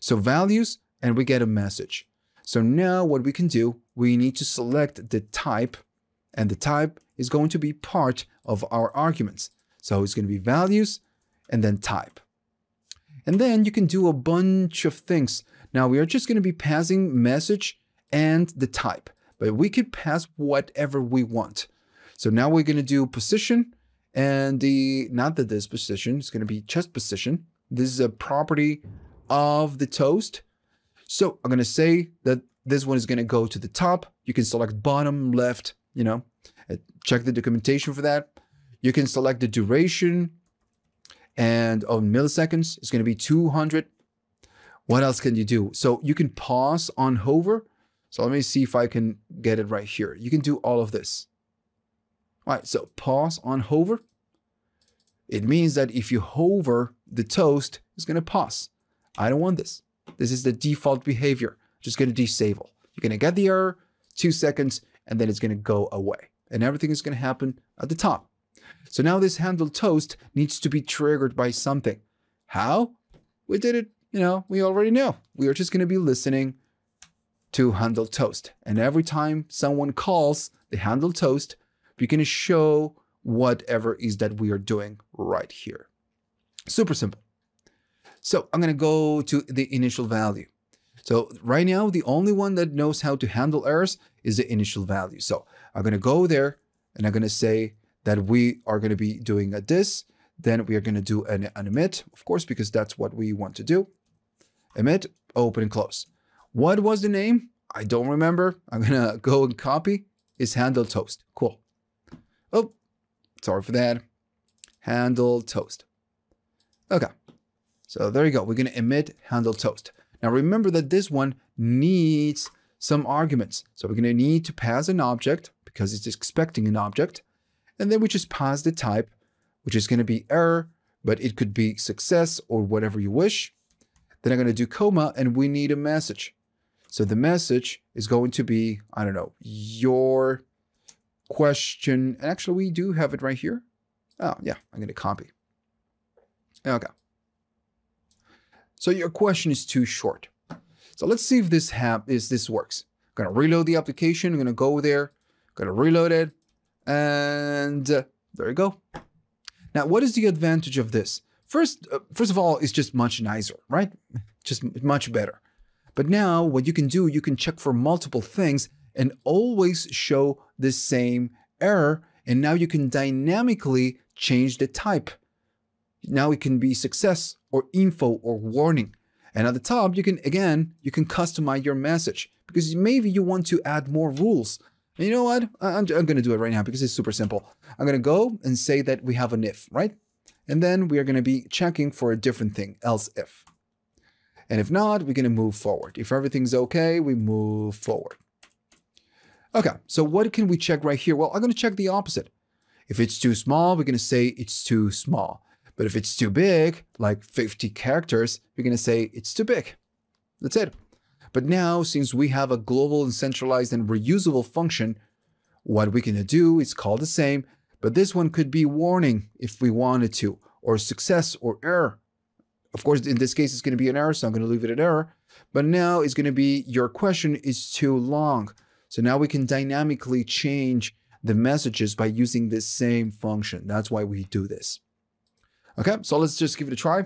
So values, and we get a message. So now what we can do, we need to select the type, and the type is going to be part of our arguments. So it's going to be values and then type. And then you can do a bunch of things. Now we are just going to be passing message and the type, but we could pass whatever we want. So now we're going to do position, and the, not that this position, it's going to be chest position. This is a property of the toast. So I'm going to say that this one is going to go to the top. You can select bottom, left, you know, check the documentation for that. You can select the duration, and on milliseconds, it's going to be 200. What else can you do? So you can pause on hover. So let me see if I can get it right here. You can do all of this. All right, so pause on hover. It means that if you hover, the toast is going to pause. I don't want this. This is the default behavior. Just going to disable. You're going to get the error, 2 seconds, and then it's going to go away. And everything is going to happen at the top. So now this handle toast needs to be triggered by something. How? We did it, you know, we already know. We are just going to be listening to handle toast. And every time someone calls the handle toast, we're going to show whatever is that we are doing right here. Super simple. So I'm going to go to the initial value. So right now, the only one that knows how to handle errors is the initial value. So I'm going to go there and I'm going to say that we are going to be doing a this. Then we are going to do an animate, of course, because that's what we want to do. Emit, open and close. What was the name? I don't remember. I'm going to go and copy. It's handle toast. Cool. Oh, sorry for that. Handle toast. Okay. So there you go. We're going to emit handle toast. Now remember that this one needs some arguments. So we're going to need to pass an object because it's expecting an object. And then we just pass the type, which is going to be error, but it could be success or whatever you wish. Then I'm going to do comma, and we need a message. So the message is going to be, I don't know, your question. Actually, we do have it right here. Oh, yeah, I'm going to copy. Okay. So your question is too short. So let's see if this works. I'm going to reload the application. I'm going to go there. I'm going to reload it. And there you go. Now, what is the advantage of this? First of all, it's just much nicer, right? Just much better. But now what you can do, you can check for multiple things and always show the same error. And now you can dynamically change the type. Now it can be success or info or warning. And at the top, you can, again, you can customize your message because maybe you want to add more rules. And you know what? I'm going to do it right now because it's super simple. I'm going to go and say that we have an if, right? And then we are going to be checking for a different thing, else if. And if not, we're going to move forward. If everything's okay, we move forward. Okay, so what can we check right here? Well, I'm going to check the opposite. If it's too small, we're going to say it's too small. But if it's too big, like 50 characters, you're going to say it's too big. That's it. But now, since we have a global and centralized and reusable function, what we're going to do is call the same, but this one could be warning if we wanted to, or success or error. Of course, in this case, it's going to be an error, so I'm going to leave it an error. But now it's going to be your question is too long. So now we can dynamically change the messages by using this same function. That's why we do this. Okay, so let's just give it a try.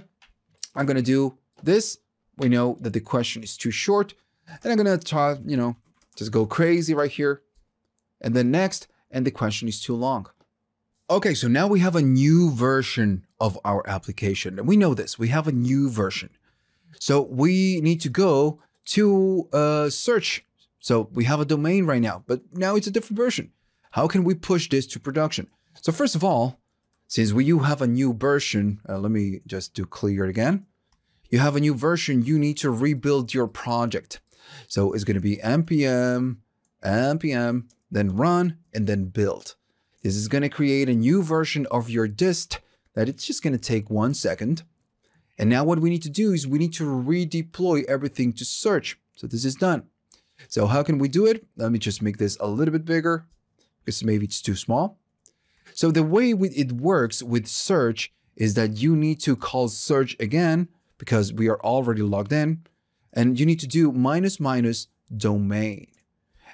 I'm going to do this. We know that the question is too short. And I'm going to try, you know, just go crazy right here. And then next, and the question is too long. Okay, so now we have a new version of our application. And we know this. We have a new version. So we need to go to search. So we have a domain right now, but now it's a different version. How can we push this to production? So first of all, since you have a new version, let me just do clear it again. You have a new version, you need to rebuild your project. So it's going to be npm npm, then run, and then build. This is going to create a new version of your dist that it's just going to take 1 second. And now what we need to do is we need to redeploy everything to Surge. So this is done. So how can we do it? Let me just make this a little bit bigger because maybe it's too small. So the way it works with Surge is that you need to call Surge again because we are already logged in, and you need to do --, domain.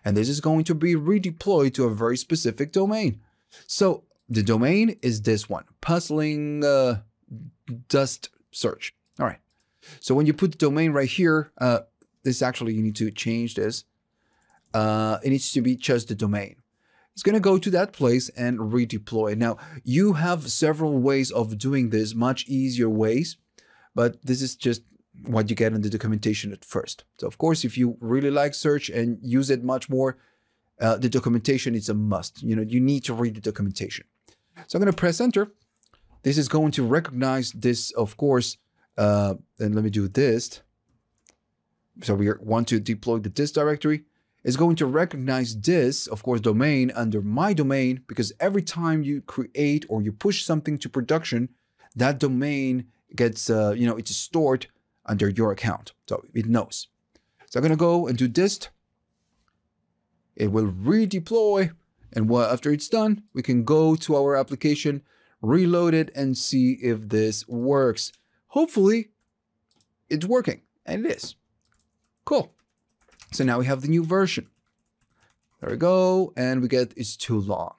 And this is going to be redeployed to a very specific domain. So the domain is this one, puzzling dust search. All right. So when you put the domain right here, this actually, you need to change this. It needs to be just the domain. It's going to go to that place and redeploy. Now, you have several ways of doing this, much easier ways, but this is just what you get in the documentation at first. So of course, if you really like Surge and use it much more, the documentation is a must. You know, you need to read the documentation. So I'm going to press enter. This is going to recognize this, of course, and let me do this. So we want to deploy the dist directory. It's going to recognize this, of course, domain under my domain, because every time you create or you push something to production, that domain gets, you know, it's stored under your account. So it knows. So I'm going to go and do dist. It will redeploy. And after it's done, we can go to our application, reload it, and see if this works. Hopefully it's working, and it is. Cool. So now we have the new version. There we go. And we get it's too long.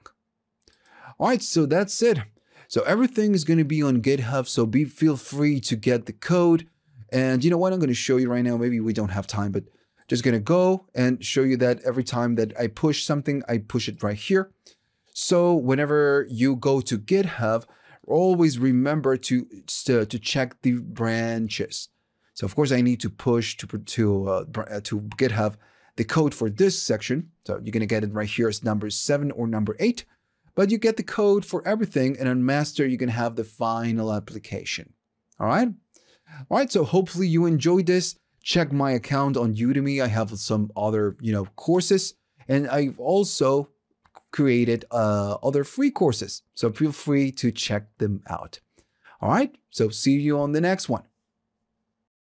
All right. So that's it. So everything is going to be on GitHub. So feel free to get the code. And you know what? I'm going to show you right now. Maybe we don't have time, but just going to go and show you that every time that I push something, I push it right here. So whenever you go to GitHub, always remember to check the branches. So of course I need to push to GitHub the code for this section. So you're going to get it right here as number 7 or number 8, but you get the code for everything. And on master, you can have the final application. All right. All right. So hopefully you enjoyed this. Check my account on Udemy. I have some other, you know, courses, and I've also created other free courses. So feel free to check them out. All right. So see you on the next one.